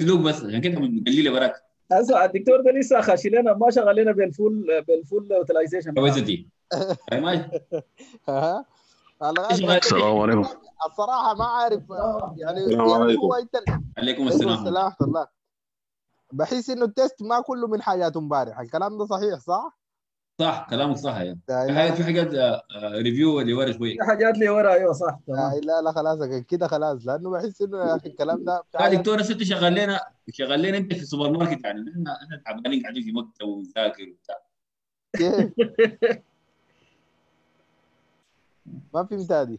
سلوك بس عشان كده قليله براك. اسمع الدكتور ده لسه خاشي لنا، ما شغال لنا بالفول يوتيلايزيشن كاباسيتي. ها السلام عليكم. الصراحه ما عارف يعني هو عليكم السلام الله. بحس انه التست ما كله من حاجات امبارح، الكلام ده صحيح صح؟ صح كلامك صح يعني. في حاجات ريفيو اللي ورا شويه، في حاجات اللي ورا ايوه صح. لا خلاص كده خلاص، لانه بحس انه يا اخي الكلام ده يا دكتور انت شغال لنا انت في السوبر ماركت، يعني احنا تعبانين قاعدين في مكتب ونذاكر وبتاع. ما فهمت هذه.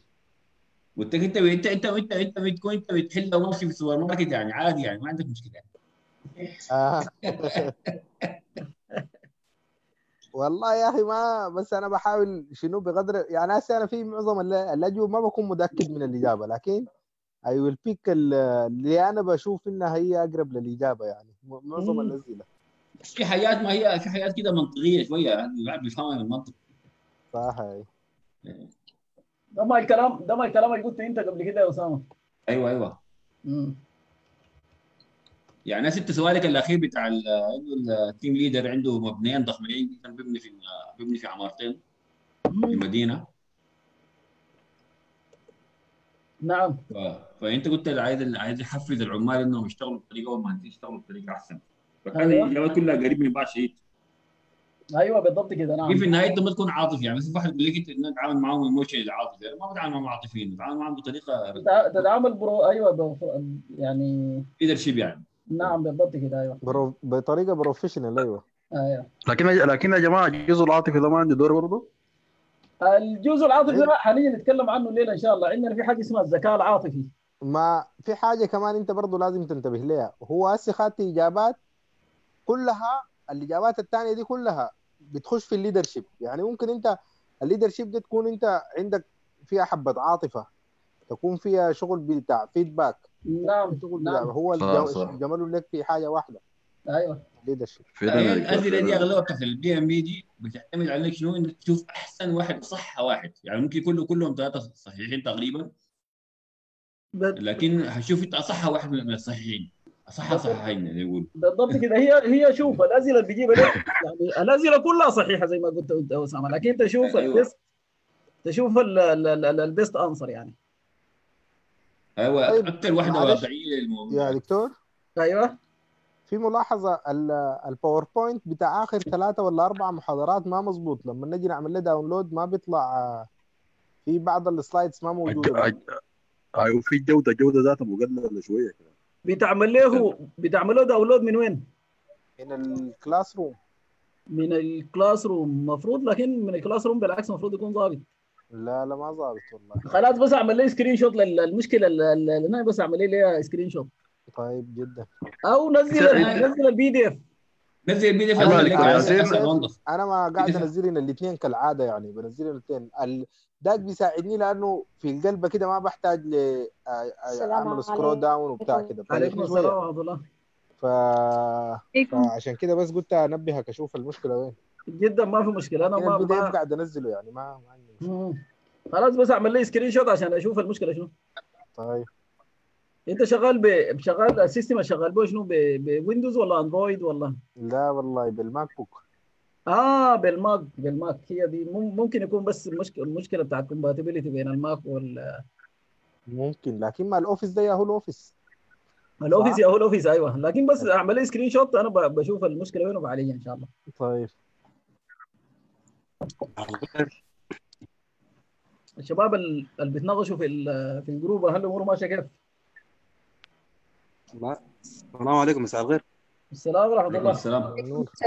قلت لك انت بتكون انت بتحل وماشي في السوبر ماركت يعني عادي، يعني ما عندك مشكله. والله يا اخي ما بس انا بحاول شنو بقدر يعني. هسه انا في معظم الاجوبه ما بكون متاكد من الاجابه، لكن اي ويل بيك اللي انا بشوف انها هي اقرب للاجابه يعني معظم الاسئله. في حاجات ما هي في حاجات كده منطقيه شويه يعني الواحد بيفهمها من المنطق. صحيح. ده ما الكلام اللي قلته انت قبل كده يا اسامه. ايوه. يعني ناس انت سؤالك الاخير بتاع انه التيم ليدر عنده مبنيين ضخمين، كان بيبني في عمارتين في مدينه. نعم. فانت قلت عايز يحفز العمال انهم يشتغلوا بطريقه والمهندسين يشتغلوا بطريقه احسن. فهذه الاجابات كلها قريب من بعض شديد. ايوه بالضبط كده. نعم. في النهايه انت ما تكون عاطفي، يعني مثل واحد يقول لك انت تتعامل معاهم ايموشن العاطفي، ما بتعامل معاهم عاطفيين، بتعامل معاهم بطريقه تتعامل يعني ليدرشيب يعني. نعم بالضبط كده ايوه بطريقه بروفيشنال ايوه. لكن يا جماعه الجزء العاطفي ده ما عنده دور برضه. الجزء العاطفي ده حاليا نتكلم عنه الليله ان شاء الله. عندنا في حاجه اسمها الذكاء العاطفي. ما في حاجه كمان انت برضه لازم تنتبه ليها، هو هسه خدت اجابات كلها، الاجابات الثانيه دي كلها بتخش في الليدرشيب، يعني ممكن انت الليدرشيب دي تكون انت عندك فيها حبه عاطفه، تكون فيها شغل بتاع فيدباك. نعم. هو جماله لك في حاجه واحده. ايوه الليدرشيب. الاسئله دي اغلبها في الدي ام بي دي بتعتمد على شنو، انك تشوف احسن واحد صح واحد، يعني ممكن كلهم ثلاثه صحيحين تقريبا، لكن هشوف انت اصح واحد من الصحيحين. صحيحين اللي يقول بالضبط كده. هي شوف الاسئله اللي بيجيبها لك، يعني الاسئله كلها صحيحه زي ما قلت انت يا اسامه، لكن تشوف البيست، تشوف البيست انسر يعني. ايوه اكثر واحده واقعيه للموضوع يا دكتور. ايوه في ملاحظه، الباوربوينت بتاع اخر 3 ولا 4 محاضرات ما مظبوط، لما نجي نعمل له داونلود ما بيطلع، في بعض السلايدز ما موجوده. ايوه في الجوده ذاتها مقلله شويه كده. بتعمل له داونلود من وين؟ من الكلاس روم المفروض، لكن من الكلاس روم بالعكس المفروض يكون ظابط. لا ما ظابط والله. خلاص بس اعمل لي سكرين شوت للمشكله اللي انا بس اعمل لي سكرين شوت. طيب جدا. او نزل البي دي اف. نزل البي دي اف. انا ما قاعد انزل الاثنين كالعاده، يعني بنزل الاثنين. ده بيساعدني لانه في القلب كده ما بحتاج اعمل سكرول داون وبتاع كده. عليكم السلام ورحمه الله. فعشان كده بس قلت انبهك اشوف المشكله وين. جدا ما في مشكله، انا ما قاعد انزله يعني ما عندي مشكله. خلاص بس اعمل لي سكرين شوت عشان اشوف المشكله شنو. طيب انت شغال السيستم شغال به شنو، بويندوز ولا اندرويد ولا؟ لا والله بالماك بوك. بالماك هي دي ممكن يكون بس المشكله بتاعت الكومباتيبيليتي بين الماك وال ممكن، لكن مع الاوفيس ده ياهو الاوفيس ايوه، لكن بس اعمل لي سكرين شوت انا بشوف المشكله وين وبعالجها ان شاء الله. طيب الشباب اللي بيتناقشوا في الجروب هل الامور ماشيه كيف؟ السلام عليكم. مساء الخير. السلام ورحمه الله. السلام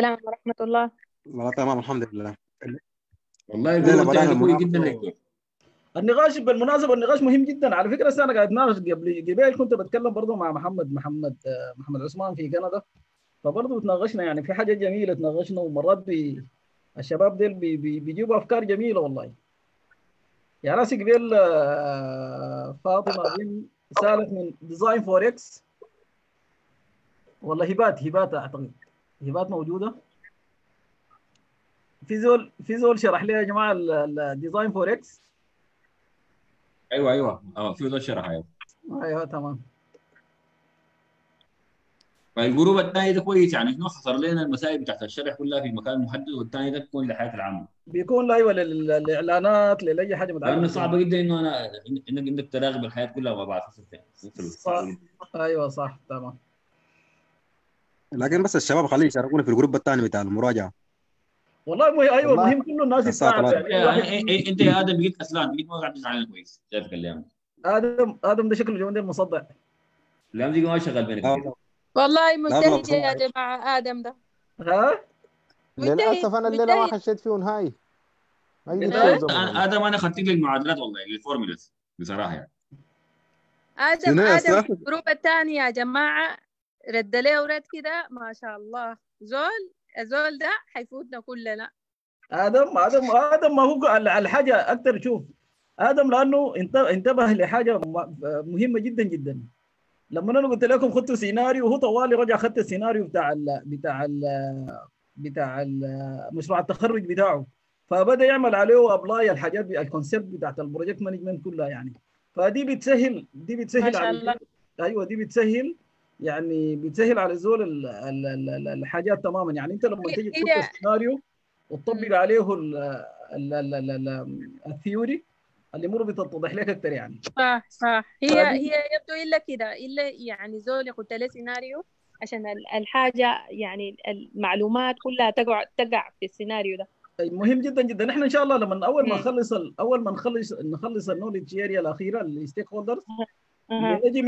ورحمه الله. والله تمام الحمد لله. والله الجروب كويس جدا يا دكتور. النقاش بالمناسبه النقاش مهم جدا على فكره. انا قاعد اتناقش قبل كنت بتكلم برضه مع محمد عثمان في كندا، فبرضه تناقشنا يعني في حاجه جميله تناقشنا، ومرات الشباب ديل بيجيبوا افكار جميله والله. يعني ناس قبل فاطمه بنت سالت من ديزاين فور اكس، والله هبات اعتقد هبات موجوده. في زول شرح لي يا جماعه الديزاين فور اكس. ايوه في زول شرح. ايوه تمام. فالجروب الثاني ده كويس يعني شنو حصر لنا المسائل بتاعت الشرح كلها في مكان محدد، والثاني ده بيكون للحياه العامه، بيكون ايوه للاعلانات لاي حاجه من الحاجات. صعب جدا انه انا انك انت تراقب الحياه كلها مع بعض في الثاني. ايوه صح تمام. لكن بس الشباب خليه يشاركونا في الجروب الثاني بتاع المراجعه. والله مهم. ايوه المهم كل الناس يساعدوا يعني. انت يا ادم بقيت كسلان، بقيت ما قاعد تزعل كويس. شايف كلامي ادم ده شكله جوندي المصدع. لا دي ما شغال بينك. والله متهيأ يا جماعه ادم ده ها للاسف انا الليله ما خشيت فيه نهائي. ادم انا خدت لك المعادلات والله الفورمولاز بصراحه يعني. ادم الجروب الثاني يا جماعه رد ليه ورد كده ما شاء الله. زول ده حيفوتنا كلنا. ادم ما هو على الحاجه اكثر. شوف ادم لانه انتبه لحاجه مهمه جدا جدا. لما انا قلت لكم خدتوا سيناريو وهو طوالي رجع خدت السيناريو بتاع مشروع التخرج بتاعه، فبدا يعمل عليه ابلاي الحاجات الكونسيبت بتاعت البروجكت مانجمنت كلها يعني. فدي بتسهل ما شاء الله. ايوه دي بتسهل يعني بتسهل على الزول الحاجات تماما يعني. انت لما تيجي تحط السيناريو وتطبق عليه الثيوري الامور بتتضح لك اكثر يعني. صح هي يبدو الا كده الا يعني زول قلت له سيناريو عشان الحاجه يعني المعلومات كلها تقع في السيناريو ده. مهم جدا جدا. نحن ان شاء الله لما اول ما نخلص النولج اريا الاخيره الستيك هولدرز نجي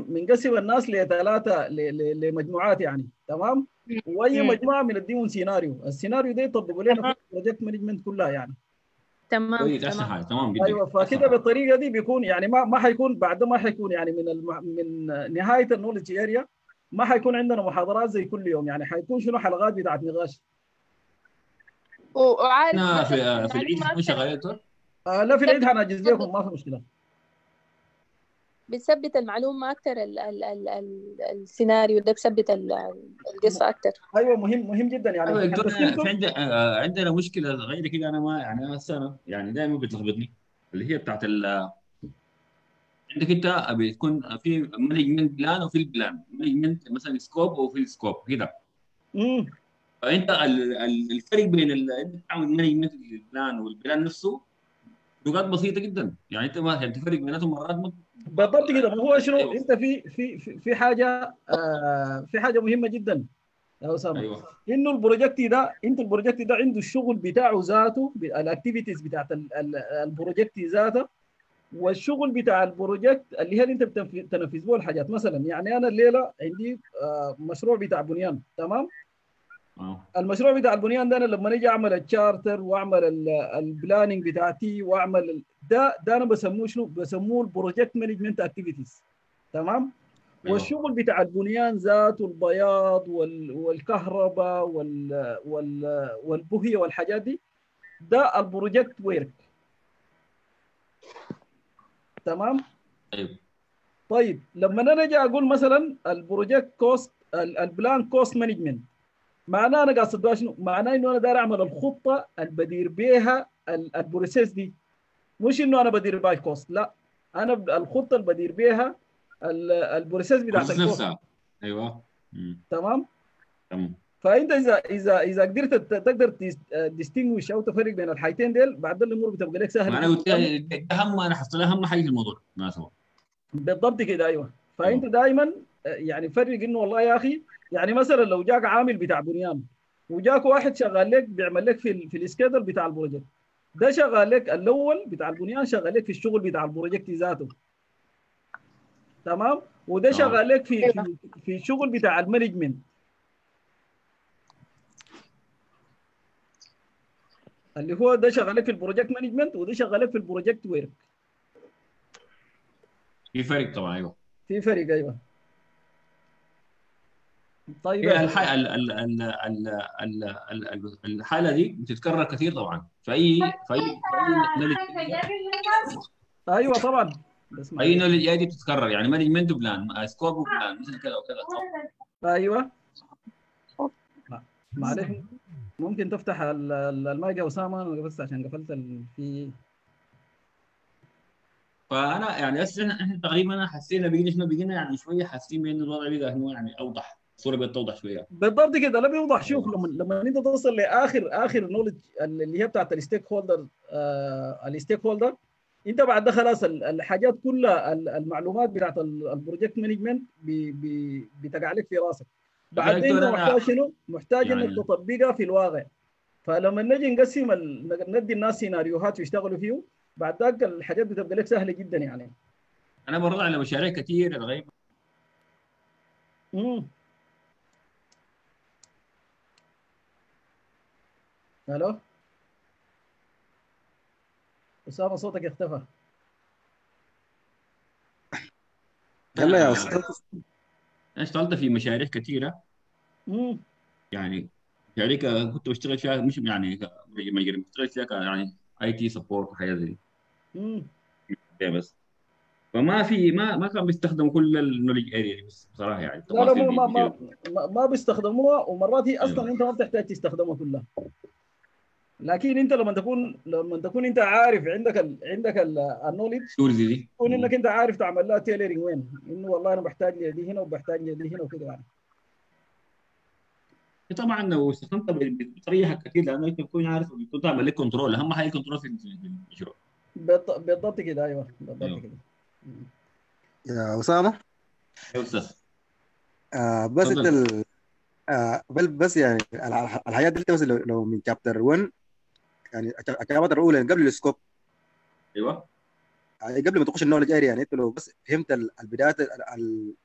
منقسم الناس لثلاثه لمجموعات يعني تمام. واي مجموعه بنديهم سيناريو، السيناريو ده يطبقوا لنا بروجكت مانجمنت كلها يعني. تمام جدا. ايوه فكده بالطريقه دي بيكون يعني ما حيكون بعد ما حيكون يعني من نهايه النولج اريا ما حيكون عندنا محاضرات زي كل يوم يعني. حيكون شنو حلقات بتاعت نقاش. وعارف احنا في العيد مش شغالين لا في العيد هنجهز لكم ما في مشكله. بتثبت المعلومه اكثر السيناريو ده بثبت القصه اكثر. ايوه مهم جدا يعني. عندنا مشكله غير كده انا ما يعني السنه يعني دائما بتلخبطني اللي هي بتاعت عندك انت بتكون في مانجمنت بلان وفي البلان مانجمنت مثلا سكوب وفي سكوب كده. فانت الفرق بين انك تعمل مانجمنت للبلان والبلان نفسه نقاط بسيطه جدا يعني. انت ما تفرق بيناتهم مرات بالضبط كده. ما هو شنو انت في حاجه في حاجه مهمه جدا يا اسامه. أيوة. انه البروجكت ده عنده الشغل بتاعه ذاته الاكتيفيتيز بتاعت البروجكت ذاته والشغل بتاع البروجكت اللي هي انت بتنفذ به الحاجات. مثلا يعني انا الليله عندي مشروع بتاع بنيان تمام. المشروع بتاع البنيان ده انا لما نيجي اعمل التشارتر واعمل البلاننج بتاعتي واعمل ده انا بسموه شنو؟ بسموه البروجكت مانجمنت اكتيفيتيز تمام؟ والشغل بتاع البنيان ذاته البياض والكهرباء والبهيه والحاجات دي ده البروجكت ويرك تمام؟ ايوه. طيب لما انا اجي اقول مثلا البروجكت كوست البلان كوست مانجمنت معناه انا قاصد بها شنو؟ معناه انه انا داير اعمل الخطه البدير بها البروسيس دي. مش انه انا بدير بها الكوست، لا انا الخطه البدير بها البروسيس بتاعت الكوست. ايوه تمام. فانت اذا تقدر تستنجوش او تفرق بين الحاجتين ديل بعد الامور بتبقى لك سهله. انا قلت انا حصل اهم حاجه في الموضوع ما سوا بالضبط كده. ايوه فانت دائما يعني فرق انه والله يا اخي يعني مثلا لو جاك عامل بتاع بنيان وجاك واحد شغال لك بيعمل لك في السكيدر بتاع البروجكت ده شغال لك الاول بتاع البنيان شغال لك في الشغل بتاع البروجكت ذاته تمام. وده شغال لك في الشغل بتاع المانجمنت اللي هو ده شغال لك في البروجكت مانجمنت وده شغال لك في البروجكت ويرك. في فرق طبعا. ايوه في فرق. ايوه طيب. الحاله دي بتتكرر كثير طبعا في اي ايوه طبعا. اي نولج دي بتتكرر يعني مانجمنت بلان سكوب وبلان مثل كذا وكذا. ايوه معلش ممكن تفتح المايك يا اسامه بس عشان قفلت في. فانا يعني احنا تقريبا حسينا بقينا شويه يعني شويه حاسين بان الوضع بدا هو يعني اوضح الصوره بتوضح شويه بالضبط كده. لا بيوضح. شوف لما انت توصل لاخر نولج اللي هي بتاعت الستيك هولدر، انت بعد ده خلاص الحاجات كلها، المعلومات بتاعت البروجكت مانجمنت بتقع لك في راسك. بعدين انت محتاج شنو؟ محتاج انك تطبقها في الواقع. فلما نجي نقسم ندي الناس سيناريوهات يشتغلوا فيه، بعد ذاك الحاجات بتبقى لك سهله جدا. يعني انا برضه على مشاريع كثير الغيبه. الو اسامه، صوتك اختفى. يلا يا استاذ. انا اشتغلت في مشاريع كثيره. يعني شركه كنت بشتغل فيها، مش يعني مجرم، بشتغل فيها يعني اي تي سبورت وحاجات زي دي. بس فما في ما كان بيستخدموا كل النولج اريا بس بصراحه. يعني لا لا ما بيستخدموها، ومرات هي اصلا انت ما بتحتاج تستخدمها كلها. لكن انت لما تكون انت عارف، عندك النولج دي، تكون انك انت عارف تعمل لها تيلرنج وين، انه والله انا بحتاج لي دي هنا وبحتاج لي دي هنا وكده. يعني طبعا لو استخدمتها بتريحك كثير، لانه انت بتكون عارف بتكون تعمل لك كنترول. اهم حاجه الكنترول في المشروع. بالضبط كده. ايوه بالضبط كده. يا اسامه. يا استاذ. بس انت بس يعني الحاجات دي مثلا لو من شابتر 1، يعني الشابتر الاولى قبل السكوب. ايوه. يعني قبل ما تخش النولج اريا، يعني انت لو بس فهمت البدايات،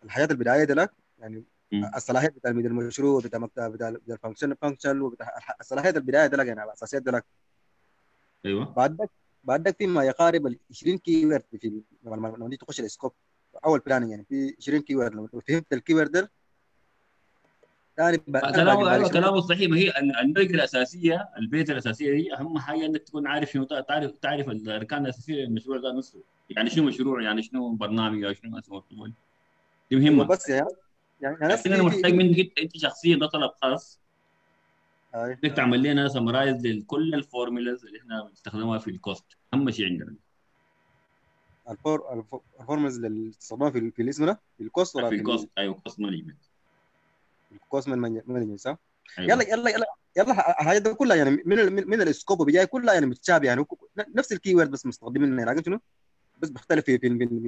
الحياه البدايه دي لك، يعني الصلاحيات بتاع المشروع، بتاع الفانكشن، وبتاع الصلاحيات البدايه دي لك، يعني على الاساسيات دي لك. ايوه. بعدك في ما يقارب ال 20 كيورد في لما تخش السكوب اول بلاننج. يعني في 20 كيورد لو فهمت الكيورد ده. كلامه صحيح. ما هي النولج الاساسيه، البيت الاساسيه دي اهم حاجه انك تكون عارف شنو، تعرف الاركان الاساسيه للمشروع ده نفسه. يعني شنو مشروع، يعني شنو برنامج، او شنو اسمه الطول دي مهمه. بس يعني انا محتاج منك انت شخصيا، ده طلب خاص بدك تعمل لنا سمرايز لكل الفورمولاز اللي احنا بنستخدمها في الكوست. اهم شيء عندنا الفورمولاز اللي بتستخدمها في الاسم ده، في الكوست ولا في الكوست؟ ايوه كوست مانجمنت، الكوست مانجمنت صح؟ يلا يلا يلا يلا. الحاجات دي كلها يعني من السكوب وبجاي كلها يعني متشابهه، يعني نفس الكي وورد بس مستخدمينها، لكن شنو؟ بس بيختلف في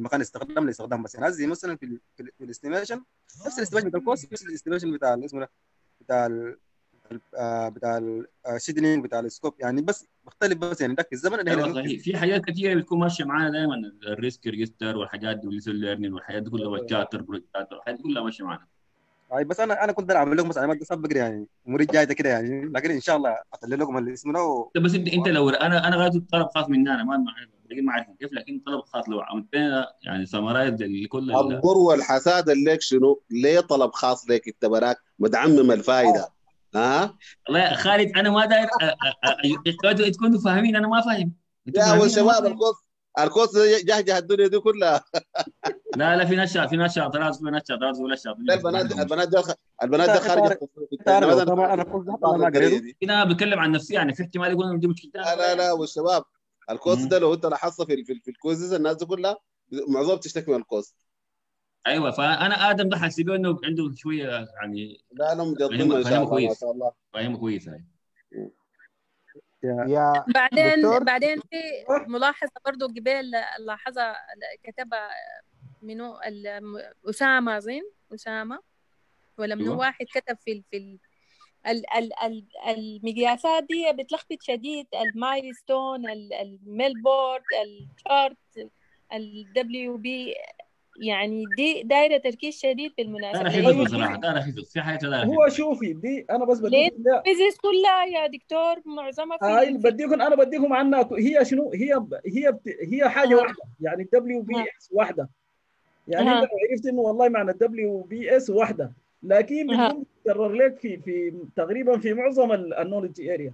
مكان استخدام لاستخدام. بس يعني زي مثلا في الاستيميشن، نفس الاستيميشن بتاع الكوست، نفس الاستيميشن بتاع الاسم ده، بتاع الشيدنج، بتاع السكوب، يعني بس بختلف. بس يعني ده الزمن اللي هنا في حاجات كثيره بتكون ماشيه معانا دائما، الريسك ريجستر والحاجات دي، والليسن ليرنينج والحاجات دي كلها، والشاتر بروجكتات، الحاجات دي كلها ماشيه معانا. اي بس انا كنت بلعب لكم بس على ماده سبق يعني، اموري الجايه كده يعني، لكن ان شاء الله اطلع لكم الاسم ده. بس انت لو انا غايت طلب خاص مني انا، ما عارف كيف، لكن طلب خاص. لو عملت لنا يعني سمرايز لكل الذروه الحساد ليك شنو؟ ليه طلب خاص ليك انت براك متعمم الفائده؟ ها؟ والله يا خالد انا ما داير تكونوا فاهمين، انا ما فاهم. يا والشباب الكورس جهجه الدنيا دي كلها. لا في ناس شاطرات، في ناس شاطرات ولا شاطرين. البنات دي خارجه. انا كنت انا بتكلم عن نفسي، يعني في احتمال يكون عندي مشكله. لا والشباب الكوست ده لو انت لاحظت في الكويزز الناس دي كلها معظمها بتشتكي من الكوست. ايوه فانا ادم ده حاسبه انه عنده شويه يعني. لا انا مجضمه ان شاء الله، ما شاء الله فاهمه كويس. هاي يا بعدين في ملاحظه برضه قبل لاحظها كتبها منو اسامه، اظن اسامه ولا منو واحد كتب في المقياسات دي بتلخبط شديد، المايلستون، الميل بورد، الشارت، الدبليو بي، يعني دي دايره تركيز شديد بالمناسبه. انا حفظ في حاجه لا هو شوفي دي انا بس بديكم الفيزيكس كلها يا دكتور معظمها في هاي بديكم، انا بديكم عنها. هي شنو هي حاجه واحده، يعني الدبليو بي اس واحده. يعني انت عرفت انه والله معنى الدبليو بي اس واحده، لكن بيكون متكرر لك في تقريبا في معظم النولج اريا.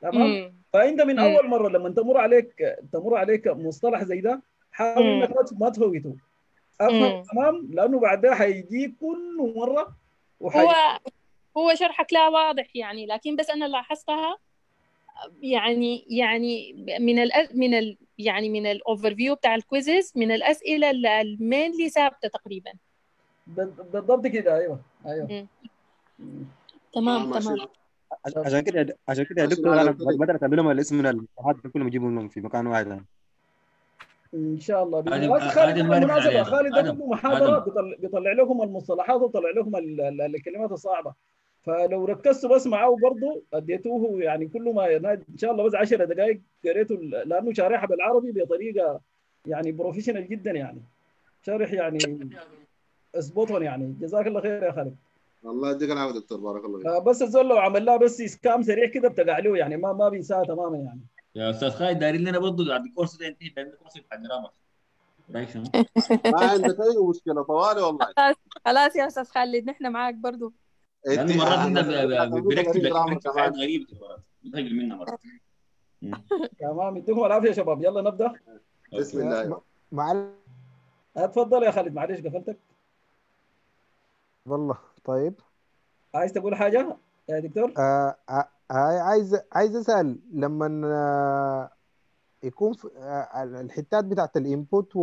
تمام. فانت من اول مره لما تمر عليك مصطلح زي ده، حاول انك ما تفوته. افهم تمام، لانه بعدها حيجيك كل مره هو شرحك لا واضح يعني. لكن بس انا لاحظتها يعني من الاوفر فيو بتاع الكويزز، من الاسئله اللي مينلي ثابته تقريبا. بالضبط كده. ايوه ايوه تمام تمام. عشان كده يا دكتور انا بقدر اعملهم الاسم من الفحات كلهم يجيبوا لهم في مكان واحد ان شاء الله. بالمناسبه خالد عنده محاضره بيطلع لكم المصطلحات وبيطلع لكم الكلمات الصعبه، فلو ركزتوا بس معاه برضه اديتوه يعني كل ما ان شاء الله بس 10 دقائق قريتوا، لانه شارحها بالعربي بطريقه يعني بروفيشنال جدا، يعني شارح يعني اظبطهم يعني. جزاك الله خير يا خالد. الله يديك العافيه دكتور بارك الله فيك. بس الزول لو عمل لها بس اسكام سريع كده بتقع له يعني ما بينساها تماما يعني. يا استاذ خالد دايرين لنا برضه بعد الكورس ده انتهي دايرين كورس بتاع جرامر. رايك شنو؟ ما عندك اي مشكله طوالي والله. خلاص يا استاذ خالد نحن معاك برضه. لانه مرات انت بركتب حاجات غريبه بتخجل منها مرات. تمام يديكم العافيه يا شباب. يلا نبدا. بسم الله. اتفضل يا خالد معلش قفلتك. والله طيب عايز تقول حاجه يا دكتور؟ عايز اسال لما يكون الحتات بتاعت الانبوت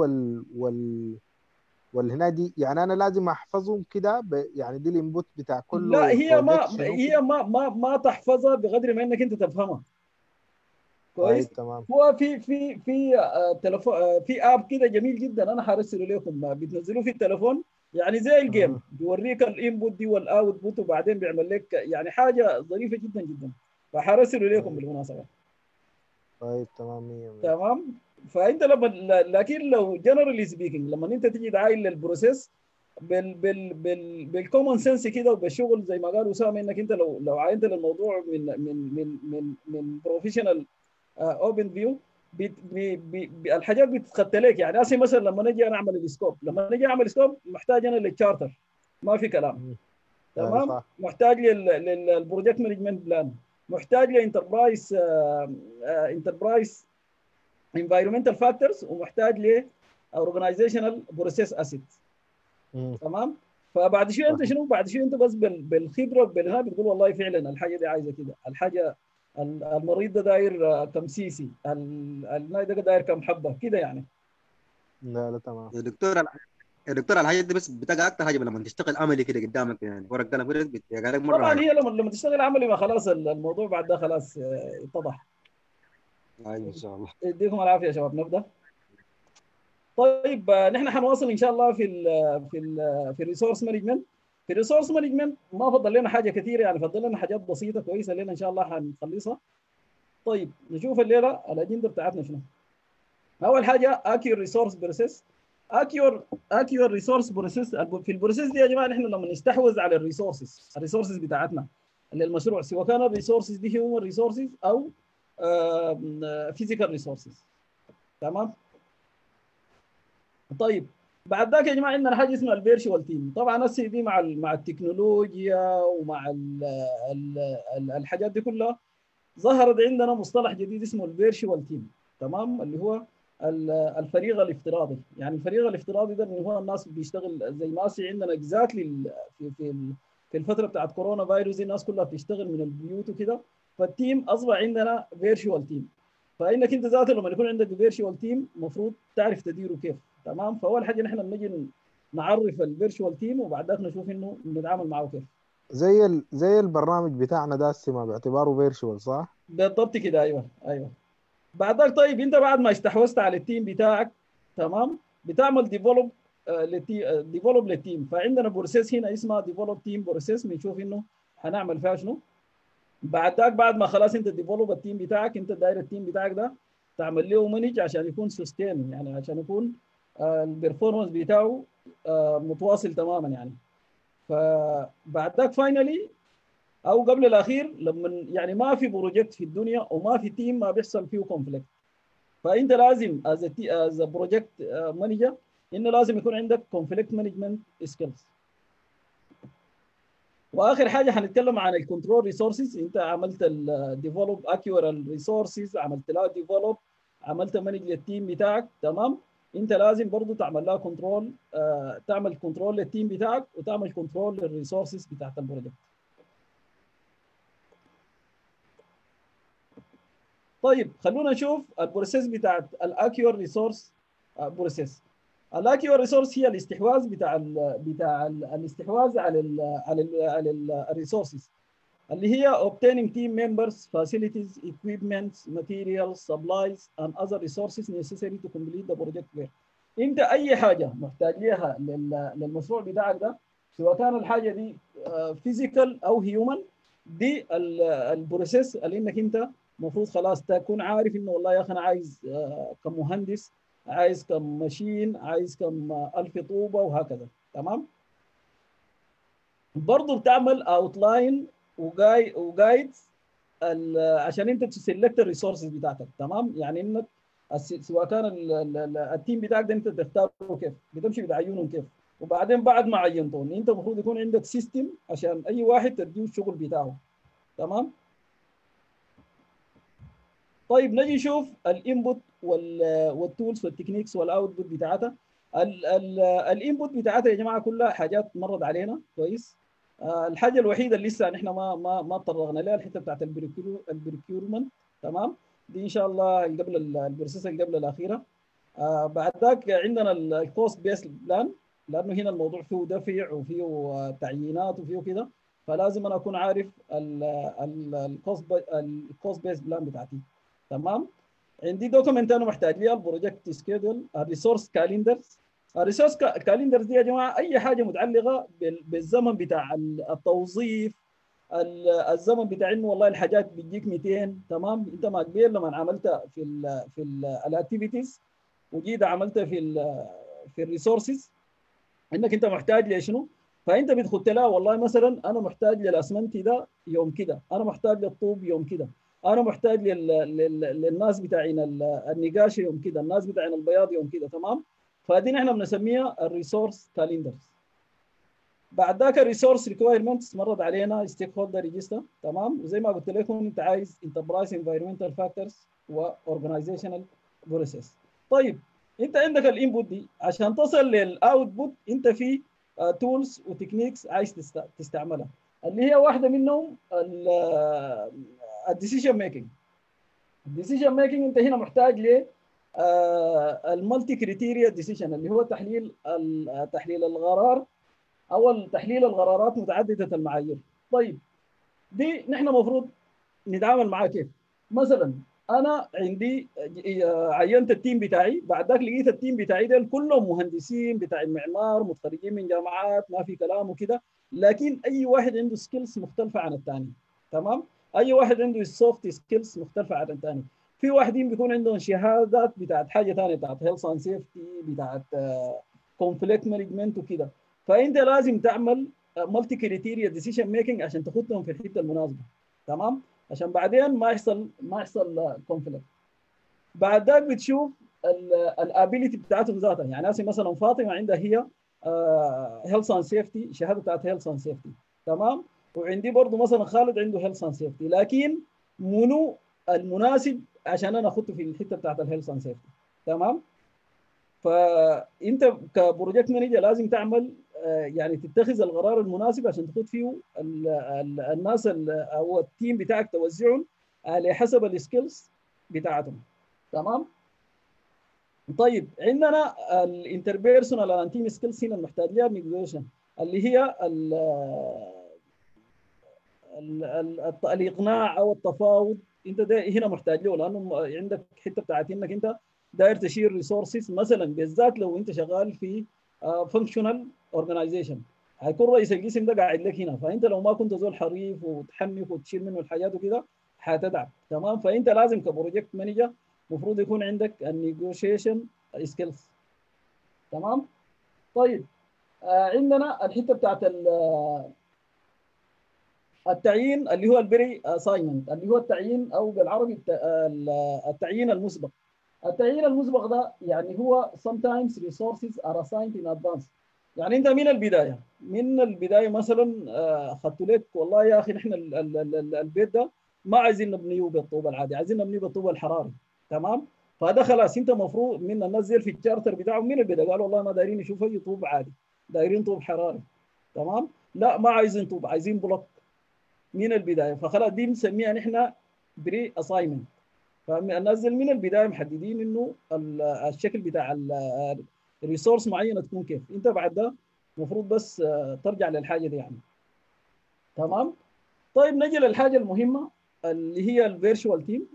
والهنا دي يعني انا لازم احفظهم كده يعني دي الانبوت بتاع كل. لا هي ما تحفظها بقدر ما انك انت تفهمها كويس. تمام. هو في اب كده جميل جدا انا هرسله لكم بتنزلوه في التليفون يعني زي الجيم بيوريك الانبوت دي والاوتبوت وبعدين بيعمل لك يعني حاجه ظريفه جدا جدا، فحرسله لكم بالمناسبه. طيب تمام تمام. فانت لما لكن لو جنرالي سبيكينج لما انت تيجي تعايل للبروسيس بال بال بال بالكومن سنس كده وبالشغل زي ما قال اسامه انك انت لو عاينت للموضوع من من من من من بروفيشنال اوبن فيو الحاجات بتتختلك يعني. اسي مثلا لما نجي انا اعمل السكوب، لما نجي اعمل سكوب محتاج انا للتشارتر ما في كلام. تمام. محتاج للبروجكت مانجمنت بلان، محتاج لانتربرايز انفايرمنتال فاكتورز، ومحتاج ل اورجنايزيشنال بروسيس اسيت. تمام. فبعد شويه انت شنو بعد شويه انت بس بالخبره بالها بتقول والله فعلا الحاجه دي عايزه كده، الحاجه المريض ده داير كم سيسي، النايد ده داير كم حبه كده يعني. لا تمام يا دكتور. الحاجه دي بس بتقع اكثر حاجه لما تشتغل عملي كده قدامك يعني ورق قلم كده بتقع لك مره. طبعا هي لما تشتغل عملي ما خلاص الموضوع بعد ده خلاص اتضح. ايوه ان شاء الله. يديكم العافيه يا شباب نبدا. طيب نحن حنواصل ان شاء الله في الريسورس مانجمنت. في الريسورس مانجمنت ما فضل لنا حاجه كثيره يعني، فضل لنا حاجات بسيطه كويسه لنا ان شاء الله حنخلصها. طيب نشوف الليله الاجنده بتاعتنا شنو. اول حاجه اكيور ريسورس بروسيس. اكيور ريسورس بروسيس. في البروسيس دي يا جماعه نحن لما نستحوذ على الريسورسز بتاعتنا للمشروع، سواء كان الريسورسز دي هيومن ريسورسز او فيزيكال ريسورسز. تمام. طيب بعد ذاك يا جماعه عندنا حاجه اسمها الفيرتشوال تيم. طبعا السي دي مع التكنولوجيا ومع الحاجات دي كلها ظهرت عندنا مصطلح جديد اسمه الفيرتشوال تيم. تمام. اللي هو الفريق الافتراضي. يعني الفريق الافتراضي ده اللي هو الناس بيشتغل زي ما سي عندنا اكزاكتلي في الفتره بتاعت كورونا فيروس الناس كلها بتشتغل من البيوت وكده، فالتيم اصبح عندنا فيرتشوال تيم. فانك انت ذاته لما يكون عندك فيرتشوال تيم المفروض تعرف تديره كيف. تمام. فاول حاجه نحن بنجي نعرف الفيرتشوال تيم وبعد ذاك نشوف انه بنتعامل معه كيف. زي البرنامج بتاعنا ده السما باعتباره فيرتشوال صح؟ بالضبط كده. ايوه. بعد ذاك طيب انت بعد ما استحوذت على التيم بتاعك تمام بتعمل ديفلوب للتيم. فعندنا بروسيس هنا اسمها ديفلوب تيم بروسيس، بنشوف انه هنعمل فيها شنو. بعد ذاك بعد ما خلاص انت ديفلوب التيم بتاعك، انت داير التيم بتاعك ده تعمل له مانج عشان يكون سستين يعني عشان يكون البرفورمانس بتاعه متواصل تماما يعني. فبعد ذاك فاينالي او قبل الاخير لما يعني ما في بروجكت في الدنيا وما في تيم ما بيحصل فيه كونفليكت، فانت لازم از بروجكت مانجر انه لازم يكون عندك كونفليكت مانجمنت سكيلز. واخر حاجه هنتكلم عن الكنترول ريسورسز. انت عملت الديفلوب اكيورال ريسورسز، عملت لها ديفلوب، عملت مانج للتيم بتاعك. تمام. انت لازم برضه تعمل لها كنترول، تعمل كنترول للتيم بتاعك وتعمل كنترول للريسورسز بتاعت البروجكت. طيب خلونا نشوف البروسيس بتاعت الاكيور ريسورس بروسيس. لكن الريسورس هي الاستحواذ بتاع الاستحواذ على ال على ال على الريسورسز اللي هي obtaining team members, facilities, equipments, materials, supplies and other resources necessary to complete the project work. انت اي حاجه محتاج ليها للمشروع بتاعك ده سواء كان الحاجه دي physical او human دي البروسيس اللي انك انت المفروض خلاص تكون عارف انه والله يا اخي انا عايز كمهندس عايز كم ماشين عايز كم الف طوبه وهكذا تمام. برضه بتعمل اوتلاين وجايدز عشان انت تسلكت الريسورسز بتاعتك تمام. يعني انك سواء كان التيم بتاعك ده انت بتختاره كيف بتمشي بعيونهم كيف، وبعدين بعد ما عينتهم انت المفروض يكون عندك سيستم عشان اي واحد تديه الشغل بتاعه تمام. طيب نجي نشوف الانبوت والتولز والتكنيكس والاوتبوت بتاعتها. الانبوت بتاعتها يا جماعه كلها حاجات مرت علينا كويس. الحاجه الوحيده اللي لسه نحن ما تطرقنا لها الحته بتاعت البريكيورمنت تمام. دي ان شاء الله قبل البروسيس قبل الاخيره. بعد ذاك عندنا الكوست بيس بلان لانه هنا الموضوع فيه دفع وفيه تعيينات وفيه كده، فلازم انا اكون عارف الكوست بيس بلان بتاعتي تمام. عندي دوكيمنت انا محتاج ليها البروجكت سكيدول، الريسورس كالندرز. الريسورس كالندرز دي يا جماعه اي حاجه متعلقه بالزمن بتاع التوظيف، الزمن بتاع انه والله الحاجات بتجيك 200 تمام. انت ما قبل لما عملتها في الاكتيفيتيز وجيت عملتها في الريسورسز انك انت محتاج لشنو؟ فانت بتخد لها والله مثلا انا محتاج للاسمنتي ده يوم كده، انا محتاج للطوب يوم كده، انا محتاج للناس بتاعين النقاش يوم كده، الناس بتاعين البياض يوم كده تمام. فدي نحن بنسميها الريسورس كالندرز. بعد ذاك الريسورس ريكوايرمنتس مرت علينا ستيك هولدر ريجستر تمام. وزي ما قلت لكم انت عايز انتربرايز انفايرمنتال فاكتورز واورجنايزيشنال بروسيس. طيب انت عندك الانبوت دي عشان تصل للاوتبوت انت في تولز وتكنيكس عايز تستعملها اللي هي واحده منهم الديسيجن ميكينج. الديسيجن ميكينج انت هنا محتاج ل المالتي كريتيريا ديسيجن اللي هو تحليل القرار او تحليل القرارات متعدده المعايير. طيب دي نحن المفروض نتعامل معاها كيف؟ مثلا انا عندي عينت التيم بتاعي، بعد ذاك لقيت التيم بتاعي دول كلهم مهندسين بتاع المعمار متخرجين من جامعات ما في كلام وكده، لكن اي واحد عنده سكيلز مختلفه عن الثاني تمام. اي واحد عنده السوفت سكيلز مختلفه عن الثاني. في واحدين بيكون عندهم شهادات بتاعت حاجه ثانيه بتاعت هيلث اند سيفتي بتاعت كونفليكت مانجمنت وكده. فانت لازم تعمل مالتي كريتيريا ديسيشن ميكينج عشان تاخدهم في الحته المناسبه تمام، عشان بعدين ما يحصل كونفليكت. بعد ذاك بتشوف الابيليتي بتاعتهم ذاتها. يعني مثلا فاطمه عندها هي هيلث اند سيفتي، شهاده بتاعت هيلث اند سيفتي تمام، وعندي برضه مثلا خالد عنده هيلث اند سيفتي، لكن منو المناسب عشان انا اخذته في الحته بتاعت الهيلث اند سيفتي تمام. فانت كبروجكت مانجر لازم تعمل يعني تتخذ القرار المناسب عشان تاخذ فيه الناس او التيم بتاعك توزعهم على حسب السكيلز بتاعتهم تمام. طيب عندنا الانتربيرسونال اند تيم سكيلز هنا المحتاج لها نيجوشن اللي هي الاقناع او التفاوض. انت ده هنا محتاج له لانه عندك حته بتاعت انك انت داير تشير ريسورسز مثلا، بالذات لو انت شغال في فانكشنال اورجنايزيشن هيكون رئيس القسم ده قاعد لك هنا، فانت لو ما كنت زول حريف وتحنك وتشيل منه الحاجات وكده هتتعب تمام. فانت لازم كبروجكت مانجر المفروض يكون عندك النيجوشيشن سكيلز تمام. طيب عندنا الحته بتاعت التعيين اللي هو البري اساينمنت اللي هو التعيين او بالعربي التعيين المسبق. التعيين المسبق ده يعني هو sometimes resources are assigned in advance. يعني انت من البدايه مثلا اخذت لك والله يا اخي نحن البيت ده ما عايزين نبنيه بالطوب العادي، عايزين نبنيه بالطوب الحراري تمام. فده خلاص انت مفروض من الناس زي في التشارتر بتاعهم من البدايه قالوا والله ما دايرين نشوف اي طوب عادي، دايرين طوب حراري تمام. لا ما عايزين طوب، عايزين بلوك من البدايه. فخلاص دي بنسميها نحن بري اساينمنت. فالناس من البدايه محددين انه الشكل بتاع ريسورس معينه تكون كيف، انت بعد ده المفروض بس ترجع للحاجه دي يعني. تمام؟ طيب نجي للحاجه المهمه اللي هي الفيرتشوال تيم.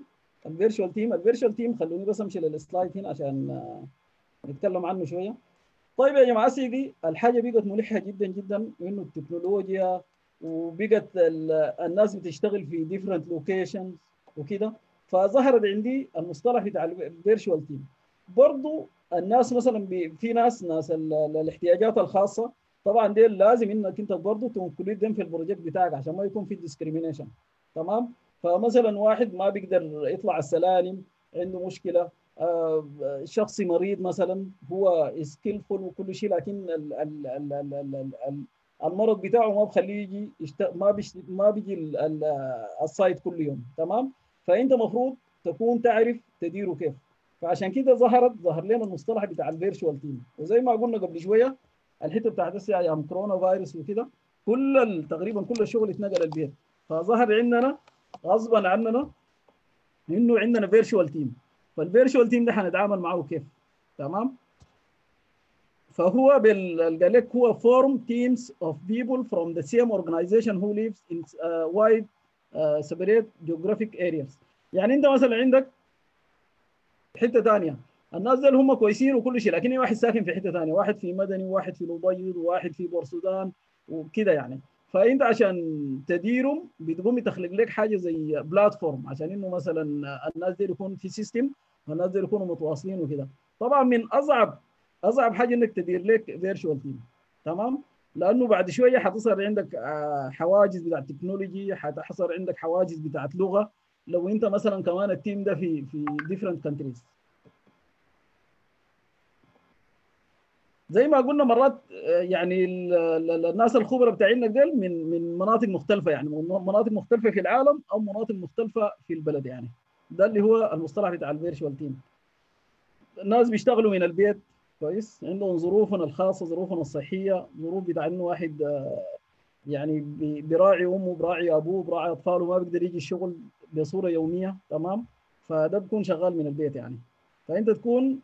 الفيرتشوال تيم، الفيرتشوال تيم خلوني بس امشي للسلايد هنا عشان نتكلم عنه شويه. طيب يا جماعه سيدي الحاجه بقت ملحه جدا جدا انه التكنولوجيا وبقت الناس بتشتغل في ديفرنت لوكيشنز وكده، فظهرت عندي المصطلح بتاع الفيرتشوال تيم. برضه الناس مثلا في ناس الاحتياجات الخاصه طبعا دي لازم انك انت برضه تنكلود دم في البروجكت بتاعك عشان ما يكون في ديسكريميشن. تمام؟ فمثلا واحد ما بيقدر يطلع السلالم، عنده مشكله، شخص مريض مثلا، هو سكيلفول وكل شيء لكن المرض بتاعه ما بخليه يجي ما بيجي السايت كل يوم. تمام؟ فانت مفروض تكون تعرف تديره كيف. فعشان كده ظهر لنا المصطلح بتاع الفيرتشوال تيم. وزي ما قلنا قبل شويه الحته بتاعت هسه ايام كورونا فايروس وكده كل تقريبا كل الشغل اتنقل البيت، فظهر عندنا غصبا عننا انه عندنا فيرتشوال تيم. فالفيرتشوال تيم ده هنتعامل معاه كيف؟ تمام؟ فهو قال لك هو form teams of people from the same organization who lives in wide separate geographic areas. يعني انت مثلا عندك حته ثانيه، الناس دول هم كويسين وكل شيء لكن واحد ساكن في حته ثانيه، واحد في مدني وواحد في الابيض وواحد في بورسودان وكده يعني. فانت عشان تديرهم بتقوم تخلق لك حاجه زي بلاتفورم عشان انه مثلا الناس دي يكون في سيستم والناس دي يكونوا متواصلين وكده. طبعا من اصعب حاجه انك تدير لك فيرتشوال تيم. تمام؟ لانه بعد شويه حتصير عندك حواجز بتاعت تكنولوجي، حتصير عندك حواجز بتاعت لغه لو انت مثلا كمان التيم ده في ديفرنت كانتريز. زي ما قلنا مرات يعني الناس الخبره بتاعنا ديل من مناطق مختلفه، يعني مناطق مختلفه في العالم او مناطق مختلفه في البلد يعني. ده اللي هو المصطلح بتاع الفيرتشوال تيم. الناس بيشتغلوا من البيت كويس، عندهم ظروفنا الخاصه، ظروفنا الصحيه، ظروف بتاع انه واحد يعني براعي امه، براعي ابوه، براعي اطفاله، ما بيقدر يجي الشغل بصوره يوميه. تمام؟ فده بكون شغال من البيت يعني. فانت تكون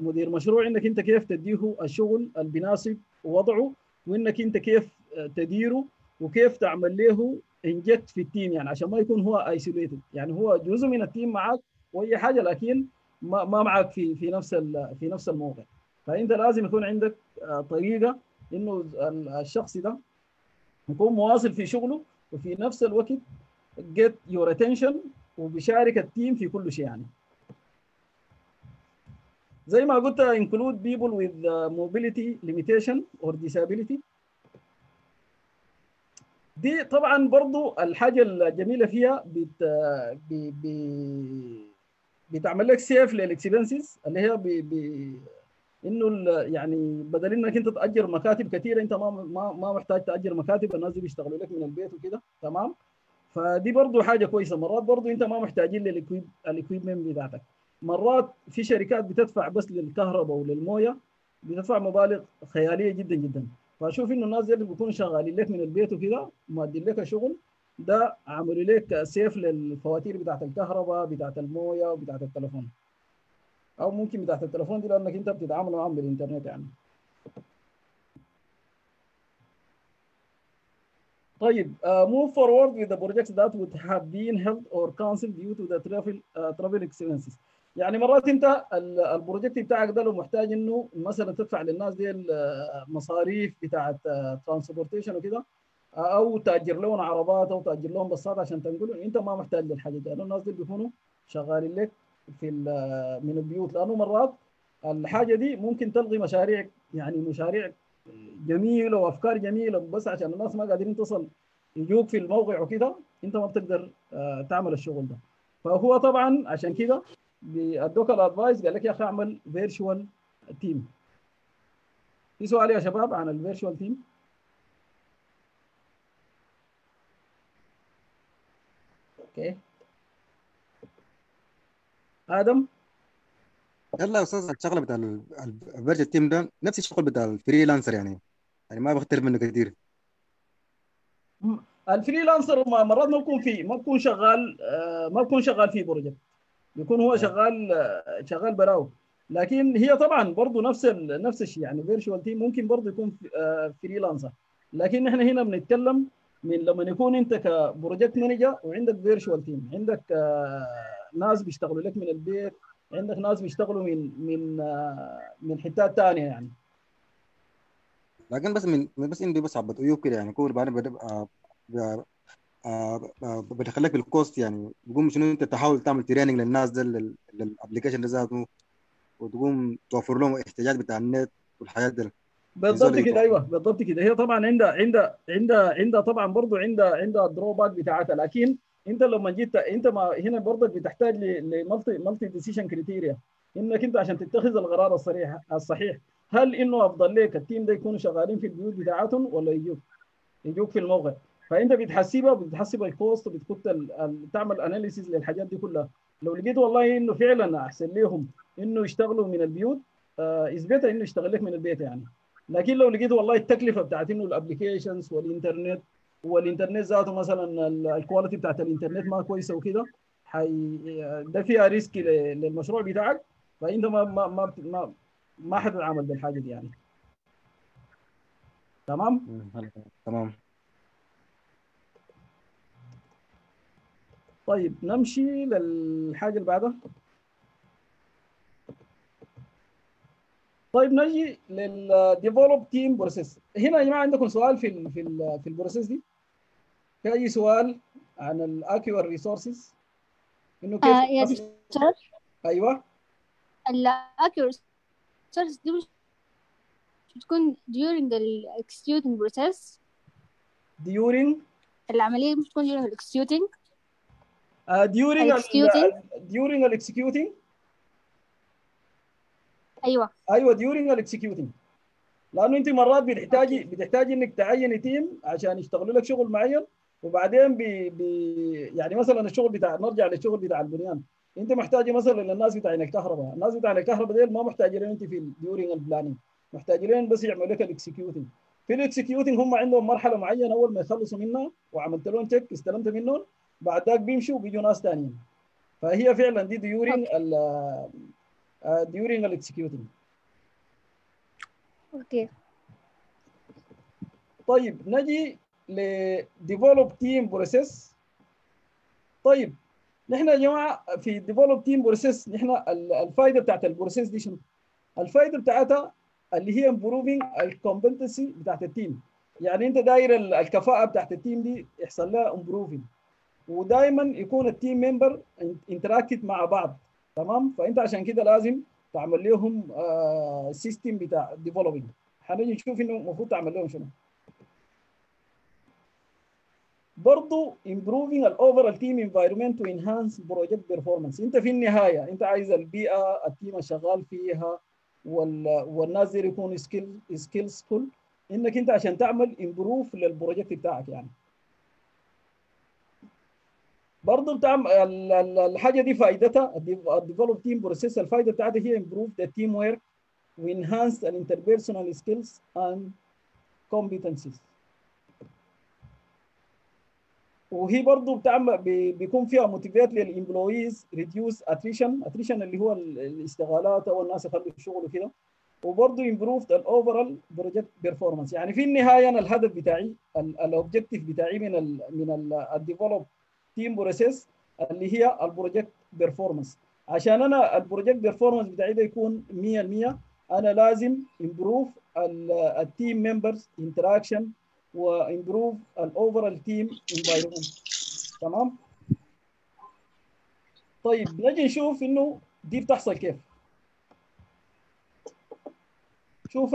مدير مشروع انك انت كيف تديه الشغل المناسب ووضعه، وانك انت كيف تديره وكيف تعمل له انجكت في التيم يعني عشان ما يكون هو ايسوليتد، يعني هو جزء من التيم معك واي حاجه لكن ما معك في نفس الموقع. فانت لازم يكون عندك طريقه انه الشخص ده يكون مواصل في شغله وفي نفس الوقت get your attention وبيشارك التيم في كل شيء يعني. زي ما قلت include people with mobility limitation or disability. دي طبعا برضو الحاجه الجميله فيها بتعمل لك سيف للاكسبنسز اللي هي انه يعني بدل انك انت تاجر مكاتب كثيره انت ما محتاج تاجر مكاتب، الناس دي بيشتغلوا لك من البيت وكده. تمام؟ فدي برضو حاجه كويسه. مرات برضو انت ما محتاجين للاكويبمنت بتاعتك، مرات في شركات بتدفع بس للكهرباء وللمويه بتدفع مبالغ خياليه جدا جدا. فشوف انه الناس اللي بيكونوا شغالين لك من البيت وكده مادين لك شغل، ده عملوا لك سيف للفواتير بتاعت الكهرباء بتاعت المويه وبتاعت التليفون، او ممكن بتاعت التليفون دي لانك انت بتتعامل معاهم بالانترنت يعني. طيب move forward with the projects that would have been held or cancelled due to the travel expenses. يعني مرات انت البروجكت بتاعك ده لو محتاج انه مثلا تدفع للناس دي المصاريف بتاعت ترانسبورتيشن وكده، او تاجر لهم عربات او تاجر لهم بصات عشان تنقلهم، انت ما محتاج للحاجه دي لانه الناس دي بيكونوا شغالين لك في من البيوت. لانه مرات الحاجه دي ممكن تلغي مشاريعك، يعني مشاريع جميله وافكار جميله بس عشان الناس ما قادرين تصل يجوك في الموقع وكده انت ما بتقدر تعمل الشغل ده. فهو طبعا عشان كده بيدوك الادفايس قال لك يا اخي اعمل فيرتشوال تيم. في سؤال يا شباب عن الفيرتشوال تيم؟ اوكي ادم. يلا يا استاذ، الشغله بتاع الفيرتشوال تيم ده نفس الشغل بتاع الفريلانسر يعني ما بختلف منه كثير. الفريلانسر مرات ما بكون شغال في بروجكت، بيكون هو شغال براو، لكن هي طبعا برضه نفس الشيء يعني فيرتشوال تيم ممكن برضه يكون فريلانسر، لكن احنا هنا بنتكلم من لما يكون انت كبروجكت مانجر وعندك فيرتشوال تيم، عندك ناس بيشتغلوا لك من البيت، عندك ناس بيشتغلوا من حتات ثانيه يعني. لكن بس عندي بس عبد عيوب كده يعني، كل بعدين بدخلك بالكوست يعني، بقوم شنو انت تحاول تعمل تريننج للناس ده للابلكيشن ده ذاته، وتقوم توفر لهم الاحتياجات بتاع النت والحاجات دي بالضبط كده. ايوه بالضبط كده. هي طبعا عندها طبعا برضه عندها الدروباك بتاعتها، لكن انت لما جيت انت هنا برضك بتحتاج لمالتي ديسيشن كريتيريا، انك انت عشان تتخذ القرار الصحيح، هل انه افضل لك التيم ده يكونوا شغالين في البيوت بتاعتهم ولا يجوك في الموقع؟ فانت بتحسب الكوست وبتحط تعمل اناليسيز للحاجات دي كلها. لو لقيت والله انه فعلا احسن لهم انه يشتغلوا من البيوت اثبت انه يشتغل لك من البيت يعني، لكن لو لقيت والله التكلفه بتاعت انه الابلكيشنز والانترنت ذاته مثلا الكواليتي بتاعت الانترنت ما كويسه وكده، ده فيها ريسك للمشروع بتاعك، فانت ما حتتعامل بالحاجه دي يعني. تمام؟ تمام. طيب نمشي للحاجه اللي بعدها. طيب نجي للديفلوب تيم بروسيس. هنا يا جماعه عندكم سؤال في البروسيس دي؟ في اي سؤال عن الاكوال ريسورسز؟ انه كيف يا دكتور؟ ايوه الاكوال ريسورسز دي بتكون during the executing process. during العمليه مش بتكون during executing. during executing. ايوه during الاكسكيوتنج، لانه انت مرات بتحتاجي انك تعيني تيم عشان يشتغلوا لك شغل معين، وبعدين يعني مثلا الشغل بتاع نرجع للشغل بتاع البنيان، انت محتاجه مثلا للناس بتاعين الكهرباء، الناس بتاعين الكهرباء ديل ما محتاجين انت في during البلاننج، محتاجين بس يعملوا لك الاكسكيوتنج. في الاكسكيوتنج هم عندهم مرحله معينه اول ما يخلصوا منها وعملت لهم تشيك استلمت منهم، بعد ذاك بيمشوا وبيجوا ناس ثانيين. فهي فعلا دي during executing. اوكي. طيب نجي ل develop team process. طيب نحن يا جماعه في develop team process نحن الفائده بتاعت البروسيس دي شنو؟ الفائده بتاعتها اللي هي improving الكومبتنسي بتاعت التيم، يعني انت داير الكفاءه بتاعت التيم دي يحصل لها improving، ودائما يكون التيم ممبر انتراكت مع بعض. تمام؟ فانت عشان كده لازم تعمل لهم سيستم بتاع ديفلوبينج. هنيجي نشوف انه المفروض تعمل لهم شنو. برضه امبروفينج الاوفرال تيم انفايرمنت تو انهانس بروجكت بيرفورمانس. انت في النهايه انت عايز البيئه التيم الشغال فيها والناس دي يكونوا سكيلسفول، انك انت عشان تعمل امبروف للبروجكت بتاعك يعني. برضه الحاجه دي فائدتها الديفلوب تيم بروسيس، الفائده بتاعتها هي امبروف ذا تيم ورك وانهانس الانتربيرسونال سكيلز اند كومبتنسيز. وهي برضه بتعمل بيكون فيها موتيفيت للامبلويز، ريديوس اتريشن اللي هو الاستغالات او الناس يخلوا الشغل وكده، وبرضه امبروف الاوفرال بروجكت بيرفورمانس. يعني في النهايه انا الهدف بتاعي الاوبجيكتيف بتاعي من الديفلوب تيم بروسيس اللي هي البروجكت بيرفورمانس. عشان انا البروجكت بيرفورمانس بتاعي ده يكون 100%، انا لازم امبروف التيم ممبرز انتراكشن وامبروف الاوفرال تيم انفايرمنت. تمام؟ طيب نجي نشوف انه دي بتحصل كيف. شوف